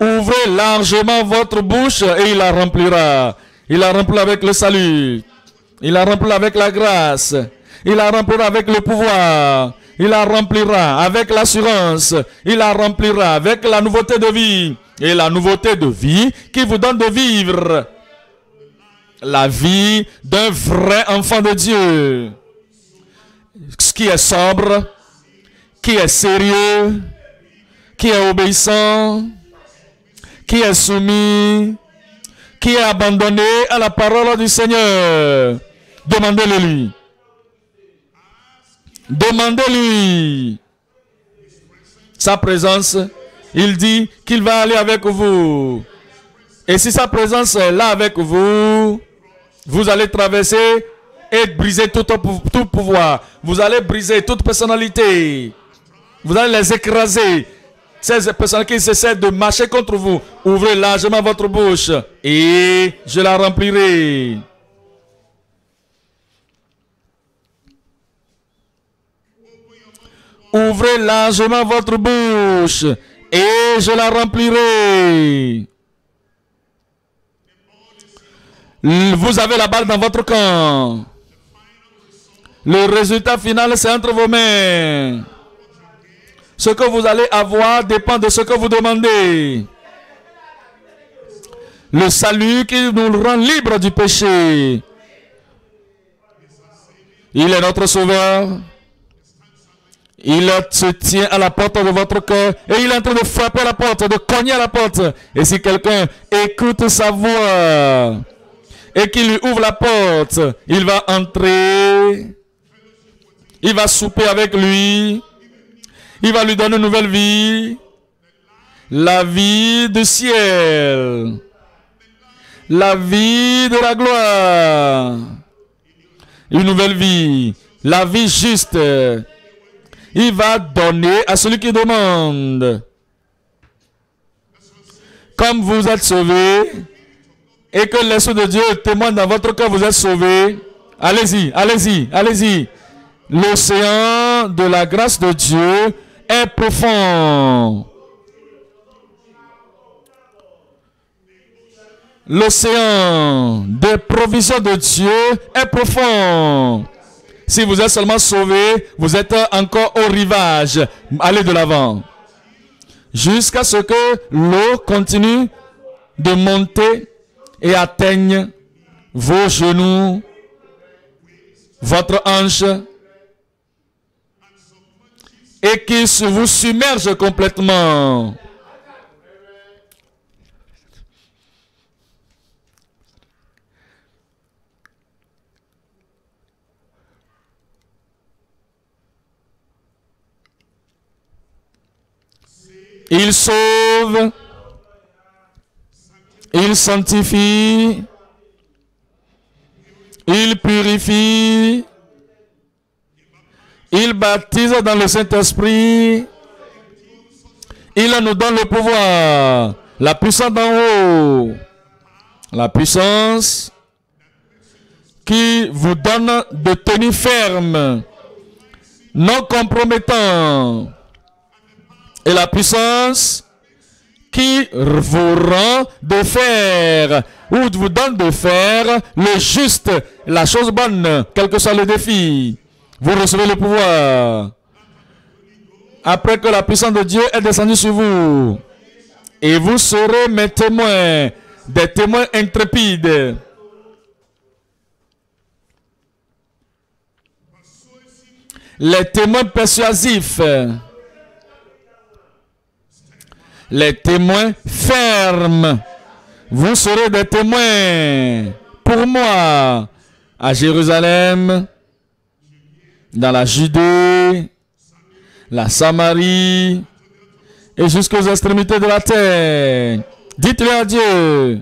ouvrez largement votre bouche et il la remplira. Il la remplira avec le salut. Il la remplira avec la grâce. Il la remplira avec le pouvoir. Il la remplira avec l'assurance. Il la remplira avec la nouveauté de vie. Et la nouveauté de vie qui vous donne de vivre la vie d'un vrai enfant de Dieu. Ce qui est sobre, qui est sérieux, qui est obéissant, qui est soumis, qui est abandonné à la parole du Seigneur. Demandez-le lui. Demandez-lui sa présence. Il dit qu'il va aller avec vous. Et si sa présence est là avec vous, vous allez traverser et briser tout, tout pouvoir. Vous allez briser toute personnalité. Vous allez les écraser. Ces personnes qui essaient de marcher contre vous, ouvrez largement votre bouche et je la remplirai. Ouvrez largement votre bouche et je la remplirai. Vous avez la balle dans votre camp. Le résultat final, c'est entre vos mains. Ce que vous allez avoir dépend de ce que vous demandez. Le salut qui nous rend libres du péché. Il est notre sauveur. Il se tient à la porte de votre cœur et il est en train de frapper à la porte, de cogner à la porte. Et si quelqu'un écoute sa voix et qu'il lui ouvre la porte, il va entrer, il va souper avec lui. Il va lui donner une nouvelle vie. La vie du ciel. La vie de la gloire. Une nouvelle vie. La vie juste. Il va donner à celui qui demande. Comme vous êtes sauvés et que l'Esprit de Dieu témoigne dans votre cœur, vous êtes sauvés. Allez-y, allez-y, allez-y. L'océan de la grâce de Dieu est profond. L'océan des provisions de Dieu est profond. Si vous êtes seulement sauvé, vous êtes encore au rivage. Allez de l'avant. Jusqu'à ce que l'eau continue de monter et atteigne vos genoux, votre hanche, et qui vous submerge complètement. Il sauve, il sanctifie, il purifie, il baptise dans le Saint-Esprit. Il nous donne le pouvoir, la puissance d'en haut, la puissance qui vous donne de tenir ferme, non compromettant, et la puissance qui vous rend de faire, ou vous donne de faire le juste, la chose bonne, quel que soit le défi. Vous recevez le pouvoir. Après que la puissance de Dieu est descendue sur vous. Et vous serez mes témoins. Des témoins intrépides. Les témoins persuasifs. Les témoins fermes. Vous serez des témoins. Pour moi. À Jérusalem. Dans la Judée, la Samarie et jusqu'aux extrémités de la terre. Dites-le à Dieu.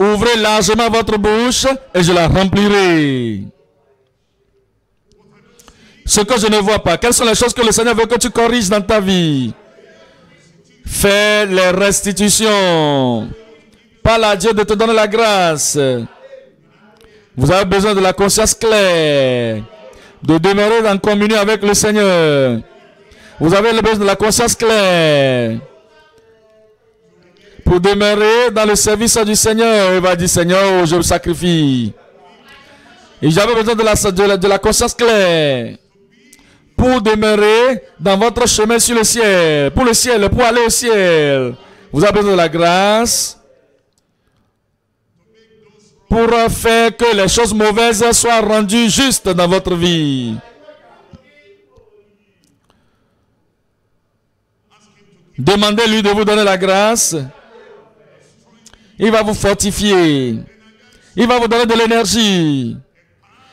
Ouvrez largement votre bouche et je la remplirai. Ce que je ne vois pas, quelles sont les choses que le Seigneur veut que tu corriges dans ta vie? Fais les restitutions. Parle à Dieu de te donner la grâce. Vous avez besoin de la conscience claire, de demeurer en communion avec le Seigneur. Vous avez besoin de la conscience claire pour demeurer dans le service du Seigneur. Il va dire, Seigneur, je me sacrifie. Et j'avais besoin de la, de, la, de la conscience claire pour demeurer dans votre chemin sur le ciel, pour le ciel, pour aller au ciel. Vous avez besoin de la grâce pour faire que les choses mauvaises soient rendues justes dans votre vie. Demandez-lui de vous donner la grâce. Il va vous fortifier. Il va vous donner de l'énergie.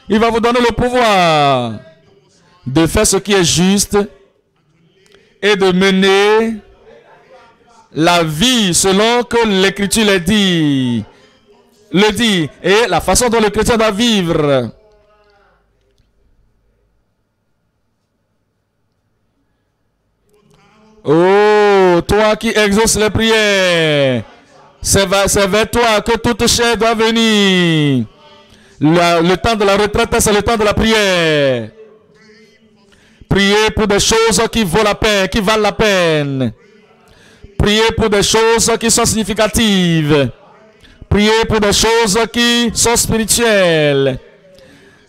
Il va vous donner le pouvoir de faire ce qui est juste et de mener la vie selon que l'Écriture le dit. Le dit. Et la façon dont le chrétien doit vivre. Oh, toi qui exauces les prières, c'est vers toi que toute chair doit venir. Le, le temps de la retraite, c'est le temps de la prière. Priez pour des choses qui vaut la peine, qui valent la peine. Priez pour des choses qui sont significatives. Priez pour des choses qui sont spirituelles.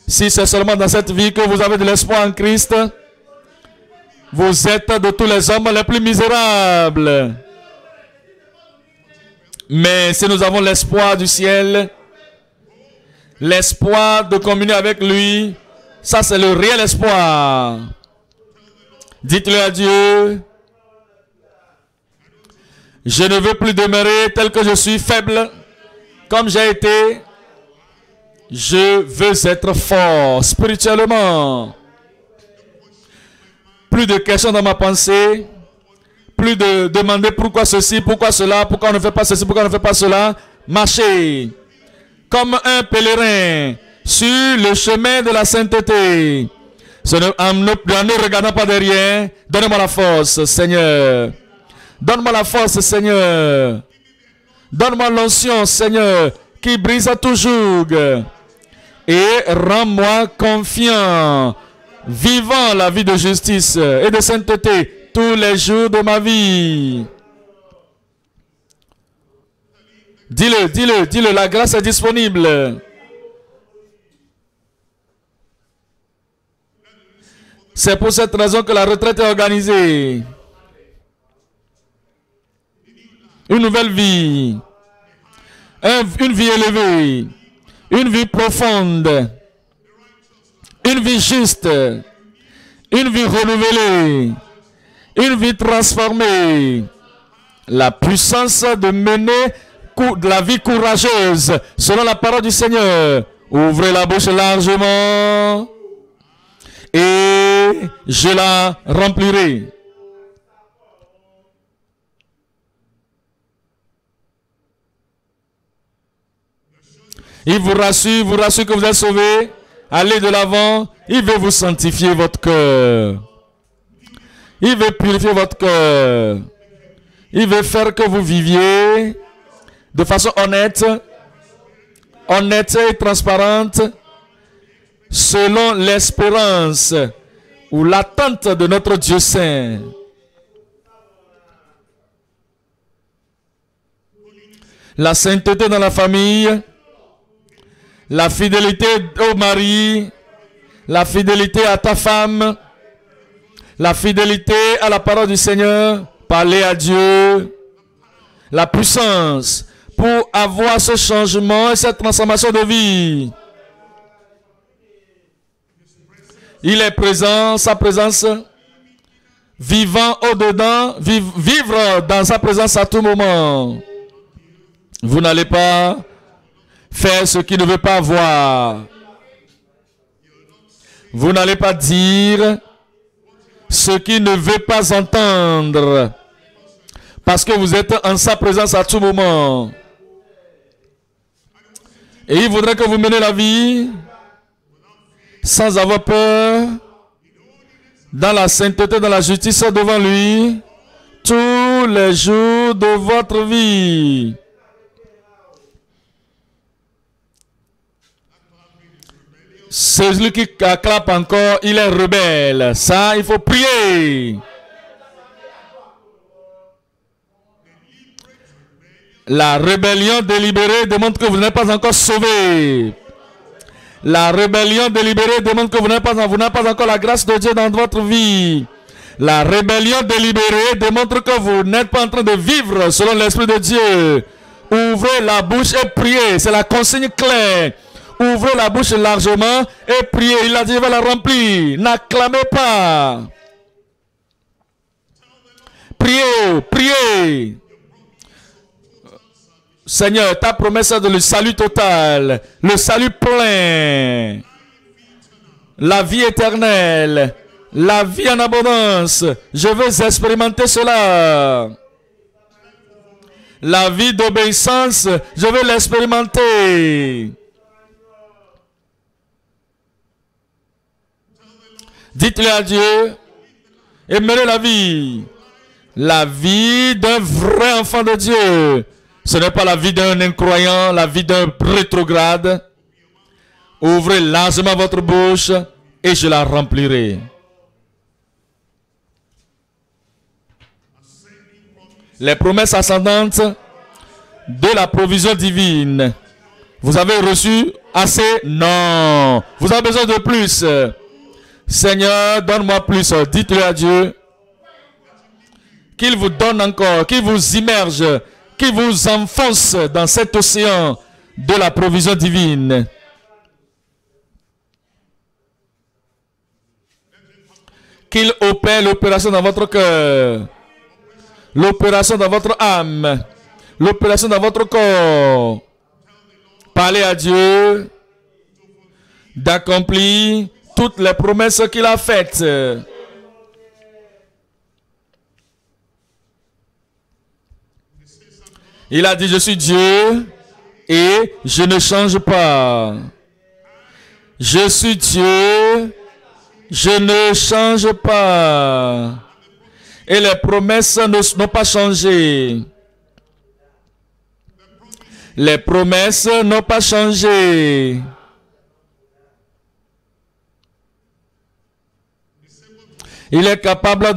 Si c'est seulement dans cette vie que vous avez de l'espoir en Christ, vous êtes de tous les hommes les plus misérables. Mais si nous avons l'espoir du ciel, l'espoir de communier avec lui, ça c'est le réel espoir. Dites-le à Dieu, je ne veux plus demeurer tel que je suis, faible, comme j'ai été. Je veux être fort spirituellement. Plus de questions dans ma pensée, plus de demander pourquoi ceci, pourquoi cela, pourquoi on ne fait pas ceci, pourquoi on ne fait pas cela. Marchez comme un pèlerin sur le chemin de la sainteté, en ne regardant pas derrière. Donne-moi la force, Seigneur. Donne-moi la force, Seigneur. Donne-moi l'onction, Seigneur, qui brise tout joug. Et rends-moi confiant, vivant la vie de justice et de sainteté tous les jours de ma vie. Dis-le, dis-le, dis-le, la grâce est disponible. C'est pour cette raison que la retraite est organisée. Une nouvelle vie, une vie élevée, une vie profonde, une vie juste, une vie renouvelée, une vie transformée. La puissance de mener de la vie courageuse selon la parole du Seigneur. Ouvrez la bouche largement et je la remplirai. Il vous rassure, vous rassure que vous êtes sauvés. Allez de l'avant. Il veut vous sanctifier votre cœur. Il veut purifier votre cœur. Il veut faire que vous viviez de façon honnête, honnête et transparente, selon l'espérance ou l'attente de notre Dieu Saint. La sainteté dans la famille, la fidélité au mari, la fidélité à ta femme, la fidélité à la parole du Seigneur, parler à Dieu, la puissance pour avoir ce changement et cette transformation de vie. Il est présent, sa présence, vivant au-dedans, vivre dans sa présence à tout moment. Vous n'allez pas faire ce qu'il ne veut pas voir. Vous n'allez pas dire ce qu'il ne veut pas entendre. Parce que vous êtes en sa présence à tout moment. Et il voudrait que vous menez la vie sans avoir peur, dans la sainteté, dans la justice devant lui, tous les jours de votre vie. Celui qui clappe encore, il est rebelle. Ça, il faut prier. La rébellion délibérée demande que vous n'êtes pas encore sauvé. La rébellion délibérée demande que vous n'êtes pas, vous n'avez pas encore la grâce de Dieu dans votre vie. La rébellion délibérée démontre que vous n'êtes pas en train de vivre selon l'Esprit de Dieu. Ouvrez la bouche et priez. C'est la consigne claire. Ouvrez la bouche largement et priez. Il a dit, il va la remplir. N'acclamez pas. Priez, priez. Seigneur, ta promesse de le salut total, le salut plein, la vie éternelle, la vie en abondance. Je veux expérimenter cela. La vie d'obéissance, je vais l'expérimenter. Dites-le à Dieu et menez la vie. La vie d'un vrai enfant de Dieu. Ce n'est pas la vie d'un incroyant, la vie d'un rétrograde. Ouvrez largement votre bouche et je la remplirai. Les promesses ascendantes de la provision divine. Vous avez reçu assez? Non. Vous avez besoin de plus. Seigneur, donne-moi plus. Dites-le à Dieu. Qu'il vous donne encore, qu'il vous immerge, qu'il vous enfonce dans cet océan de la provision divine. Qu'il opère l'opération dans votre cœur, l'opération dans votre âme, l'opération dans votre corps. Parlez à Dieu d'accomplir toutes les promesses qu'il a faites. Il a dit, je suis Dieu et je ne change pas. Je suis Dieu, je ne change pas. Et les promesses n'ont pas changé. Les promesses n'ont pas changé. Il est capable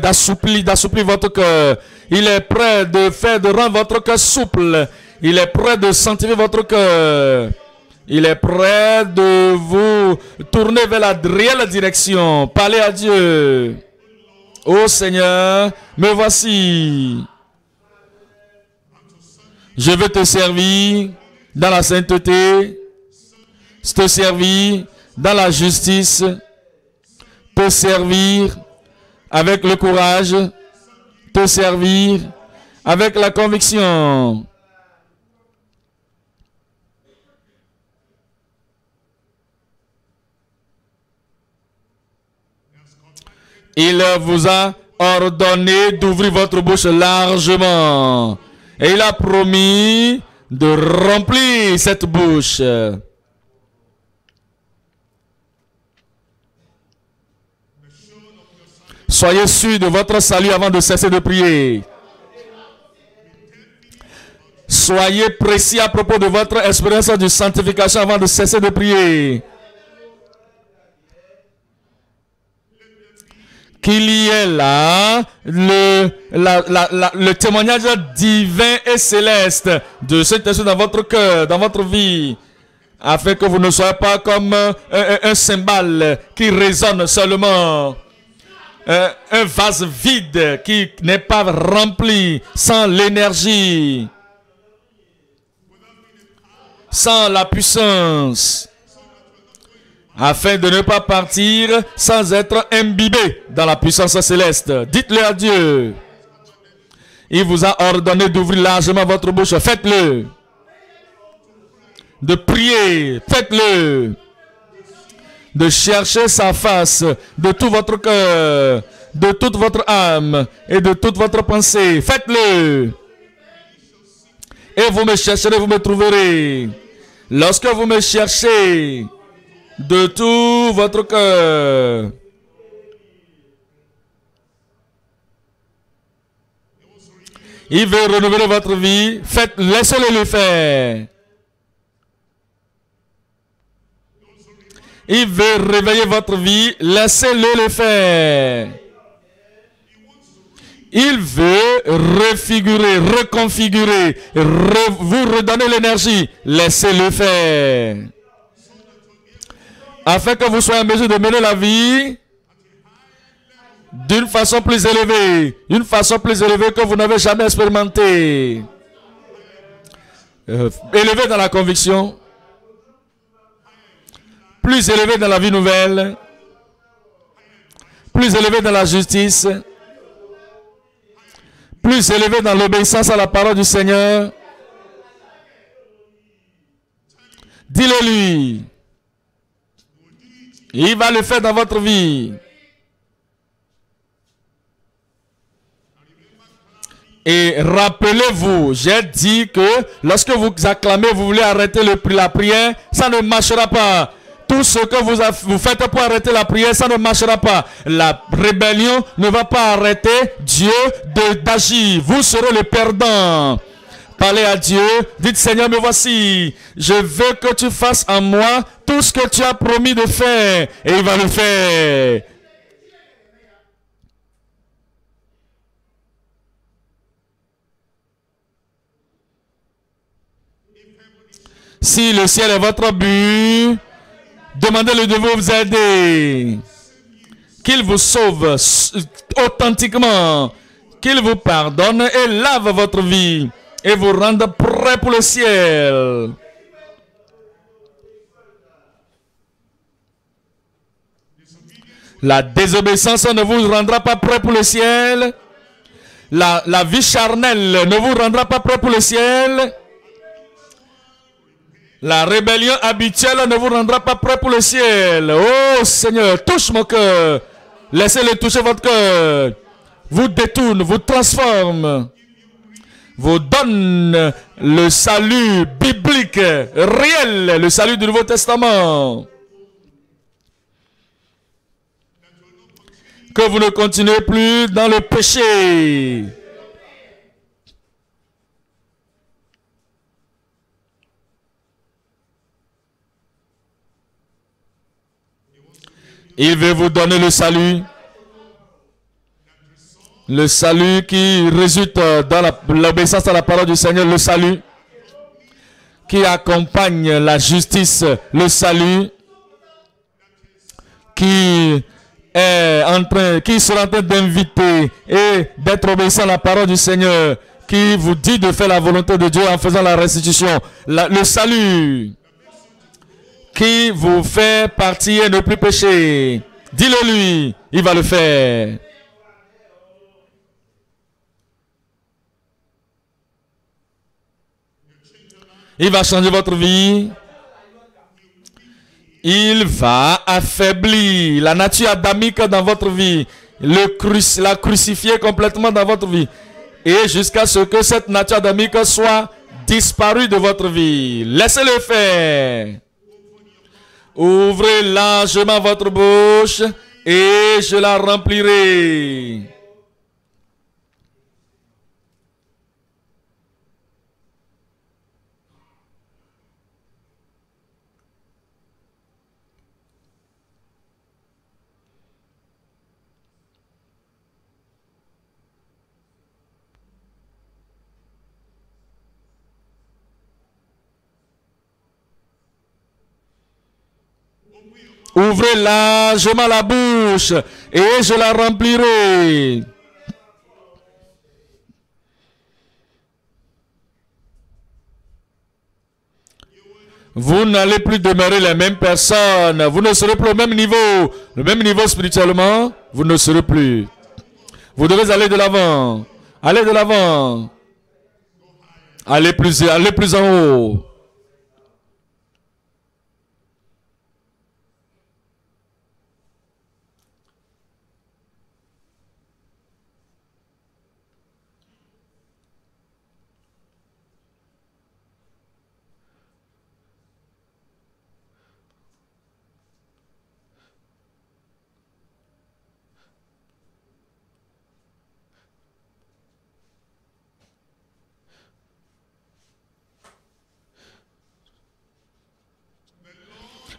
d'assouplir, d'assouplir votre cœur. Il est prêt de faire, de rendre votre cœur souple. Il est prêt de sanctifier votre cœur. Il est prêt de vous tourner vers la réelle direction. Parlez à Dieu. Ô Seigneur, me voici. Je veux te servir dans la sainteté, te servir dans la justice, te servir avec le courage, te servir avec la conviction. Il vous a ordonné d'ouvrir votre bouche largement et il a promis de remplir cette bouche. Soyez sûrs de votre salut avant de cesser de prier. Soyez précis à propos de votre expérience de sanctification avant de cesser de prier. Qu'il y ait là le, la, la, la, le témoignage divin et céleste de ce qui dans votre cœur, dans votre vie, afin que vous ne soyez pas comme un, un, un cymbale qui résonne seulement. Euh, un vase vide qui n'est pas rempli sans l'énergie, sans la puissance, afin de ne pas partir sans être imbibé dans la puissance céleste. Dites-le à Dieu. Il vous a ordonné d'ouvrir largement votre bouche. Faites-le. De prier. Faites-le. De chercher sa face de tout votre cœur, de toute votre âme et de toute votre pensée. Faites-le. Et vous me chercherez, vous me trouverez. Lorsque vous me cherchez de tout votre cœur. Il veut renouveler votre vie. Faites, laissez-le le faire. Il veut réveiller votre vie. Laissez-le le faire. Il veut refigurer, reconfigurer, re- vous redonner l'énergie. Laissez-le faire. Afin que vous soyez en mesure de mener la vie d'une façon plus élevée. Une façon plus élevée que vous n'avez jamais expérimentée. Euh, élevée dans la conviction. Plus élevé dans la vie nouvelle, plus élevé dans la justice, plus élevé dans l'obéissance à la parole du Seigneur. Dis-le lui. Il va le faire dans votre vie. Et rappelez-vous, j'ai dit que lorsque vous acclamez, vous voulez arrêter le, la prière, ça ne marchera pas. Tout ce que vous, vous faites pour arrêter la prière, ça ne marchera pas. La rébellion ne va pas arrêter Dieu d'agir. Vous serez le perdant. Parlez à Dieu, dites Seigneur, me voici, je veux que tu fasses en moi tout ce que tu as promis de faire. Et il va le faire. Si le ciel est votre but, demandez-le de vous aider. Qu'il vous sauve authentiquement. Qu'il vous pardonne et lave votre vie. Et vous rende prêt pour le ciel. La désobéissance ne vous rendra pas prêt pour le ciel. La, la vie charnelle ne vous rendra pas prêt pour le ciel. La rébellion habituelle ne vous rendra pas prêt pour le ciel. Oh Seigneur, touche mon cœur. Laissez-le toucher votre cœur. Vous détourne, vous transforme. Vous donne le salut biblique, réel, le salut du Nouveau Testament. Que vous ne continuez plus dans le péché. Il veut vous donner le salut. Le salut qui résulte dans l'obéissance à la parole du Seigneur. Le salut qui accompagne la justice. Le salut qui, est en train, qui sera en train d'inviter et d'être obéissant à la parole du Seigneur. Qui vous dit de faire la volonté de Dieu en faisant la restitution. La, le salut qui vous fait partir et ne plus pécher. Dis-le lui, il va le faire. Il va changer votre vie. Il va affaiblir la nature adamique dans votre vie. Le cruci- la crucifier complètement dans votre vie. Et jusqu'à ce que cette nature adamique soit disparue de votre vie. Laissez-le faire. Ouvrez largement votre bouche et je la remplirai. Ouvrez largement la bouche et je la remplirai. Vous n'allez plus demeurer les mêmes personnes. Vous ne serez plus au même niveau. Le même niveau spirituellement, vous ne serez plus. Vous devez aller de l'avant. Allez de l'avant. Allez plus, allez plus en haut.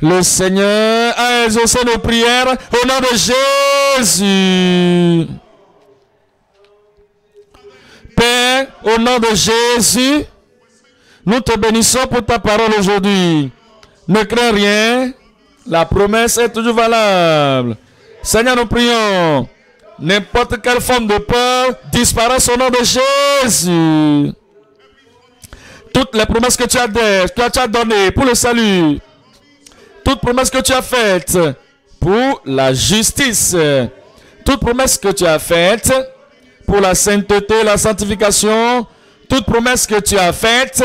Le Seigneur a exaucé nos prières au nom de Jésus. Père, au nom de Jésus, nous te bénissons pour ta parole aujourd'hui. Ne crains rien, la promesse est toujours valable. Seigneur, nous prions, n'importe quelle forme de peur disparaisse au nom de Jésus. Toutes les promesses que tu as, as données pour le salut, toute promesse que tu as faite pour la justice, toute promesse que tu as faite pour la sainteté, la sanctification, toute promesse que tu as faite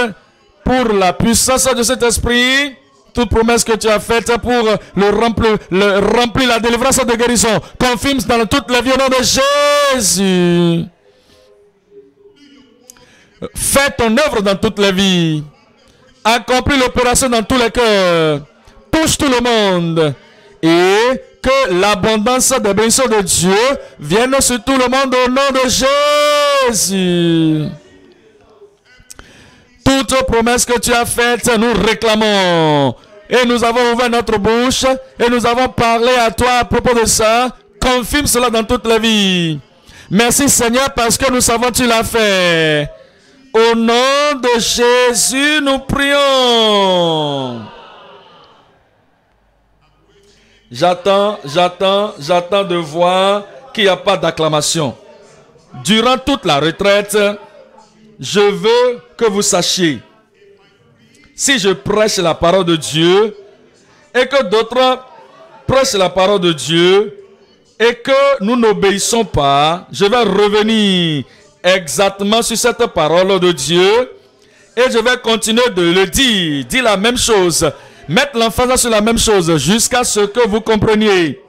pour la puissance de cet esprit, toute promesse que tu as faite pour le remplir, le remplir la délivrance de guérison, confirme dans toute la vie au nom de Jésus. Fais ton œuvre dans toute la vie. Accomplis l'opération dans tous les cœurs. Touche tout le monde. Et que l'abondance des bénédictions de Dieu vienne sur tout le monde au nom de Jésus. Toute promesse que tu as faite, nous réclamons. Et nous avons ouvert notre bouche et nous avons parlé à toi à propos de ça. Confirme cela dans toute la vie. Merci Seigneur parce que nous savons que tu l'as fait. Au nom de Jésus, nous prions. J'attends, j'attends, j'attends de voir qu'il n'y a pas d'acclamation. Durant toute la retraite, je veux que vous sachiez, si je prêche la parole de Dieu et que d'autres prêchent la parole de Dieu, et que nous n'obéissons pas, je vais revenir exactement sur cette parole de Dieu et je vais continuer de le dire, dire la même chose, mettre l'emphase sur la même chose jusqu'à ce que vous compreniez.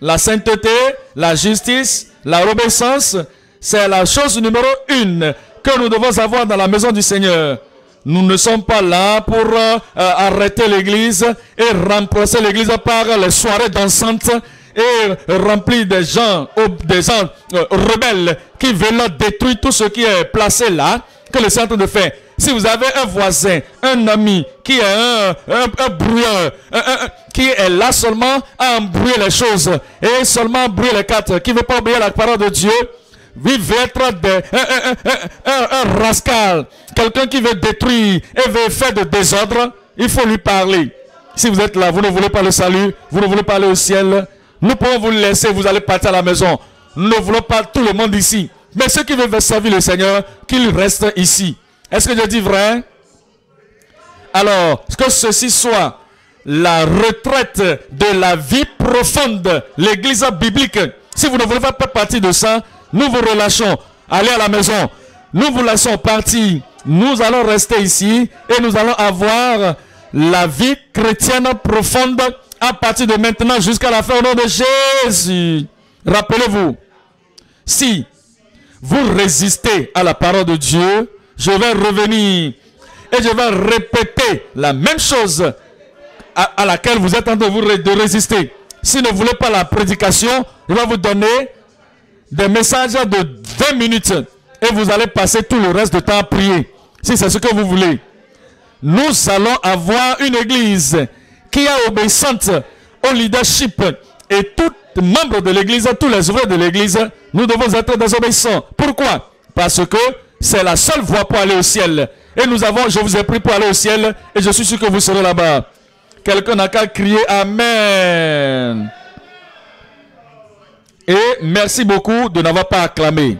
La sainteté, la justice, la obéissance, c'est la chose numéro une que nous devons avoir dans la maison du Seigneur. Nous ne sommes pas là pour euh, arrêter l'église et remplacer l'église par les soirées dansantes et rempli des gens, des gens euh, rebelles qui veulent détruire tout ce qui est placé là, que le Seigneur est en train de faire. Si vous avez un voisin, un ami qui est un, un, un brouilleur, un, un, qui est là seulement à embrouiller les choses et seulement embrouiller les quatre, qui ne veut pas oublier la parole de Dieu, il veut être des, un, un, un, un, un rascal, quelqu'un qui veut détruire et veut faire de désordre, il faut lui parler. Si vous êtes là, vous ne voulez pas le salut, vous ne voulez pas aller au ciel, nous pouvons vous laisser, vous allez partir à la maison. Nous ne voulons pas tout le monde ici. Mais ceux qui veulent servir le Seigneur, qu'ils restent ici. Est-ce que je dis vrai? Alors, que ceci soit la retraite de la vie profonde, l'église biblique. Si vous ne voulez pas partir de ça, nous vous relâchons. Allez à la maison. Nous vous laissons partir. Nous allons rester ici et nous allons avoir la vie chrétienne profonde à partir de maintenant jusqu'à la fin au nom de Jésus. Rappelez-vous, si vous résistez à la parole de Dieu, je vais revenir et je vais répéter la même chose à, à laquelle vous êtes en train de, vous ré, de résister. Si vous ne voulez pas la prédication, je vais vous donner des messages de vingt minutes et vous allez passer tout le reste du temps à prier, si c'est ce que vous voulez. Nous allons avoir une église qui est obéissante au leadership et tout membre de l'église, tous les ouvriers de l'église, nous devons être désobéissants. Pourquoi? Parce que c'est la seule voie pour aller au ciel. Et nous avons, je vous ai pris pour aller au ciel et je suis sûr que vous serez là-bas. Quelqu'un n'a qu'à crier Amen. Et merci beaucoup de n'avoir pas acclamé.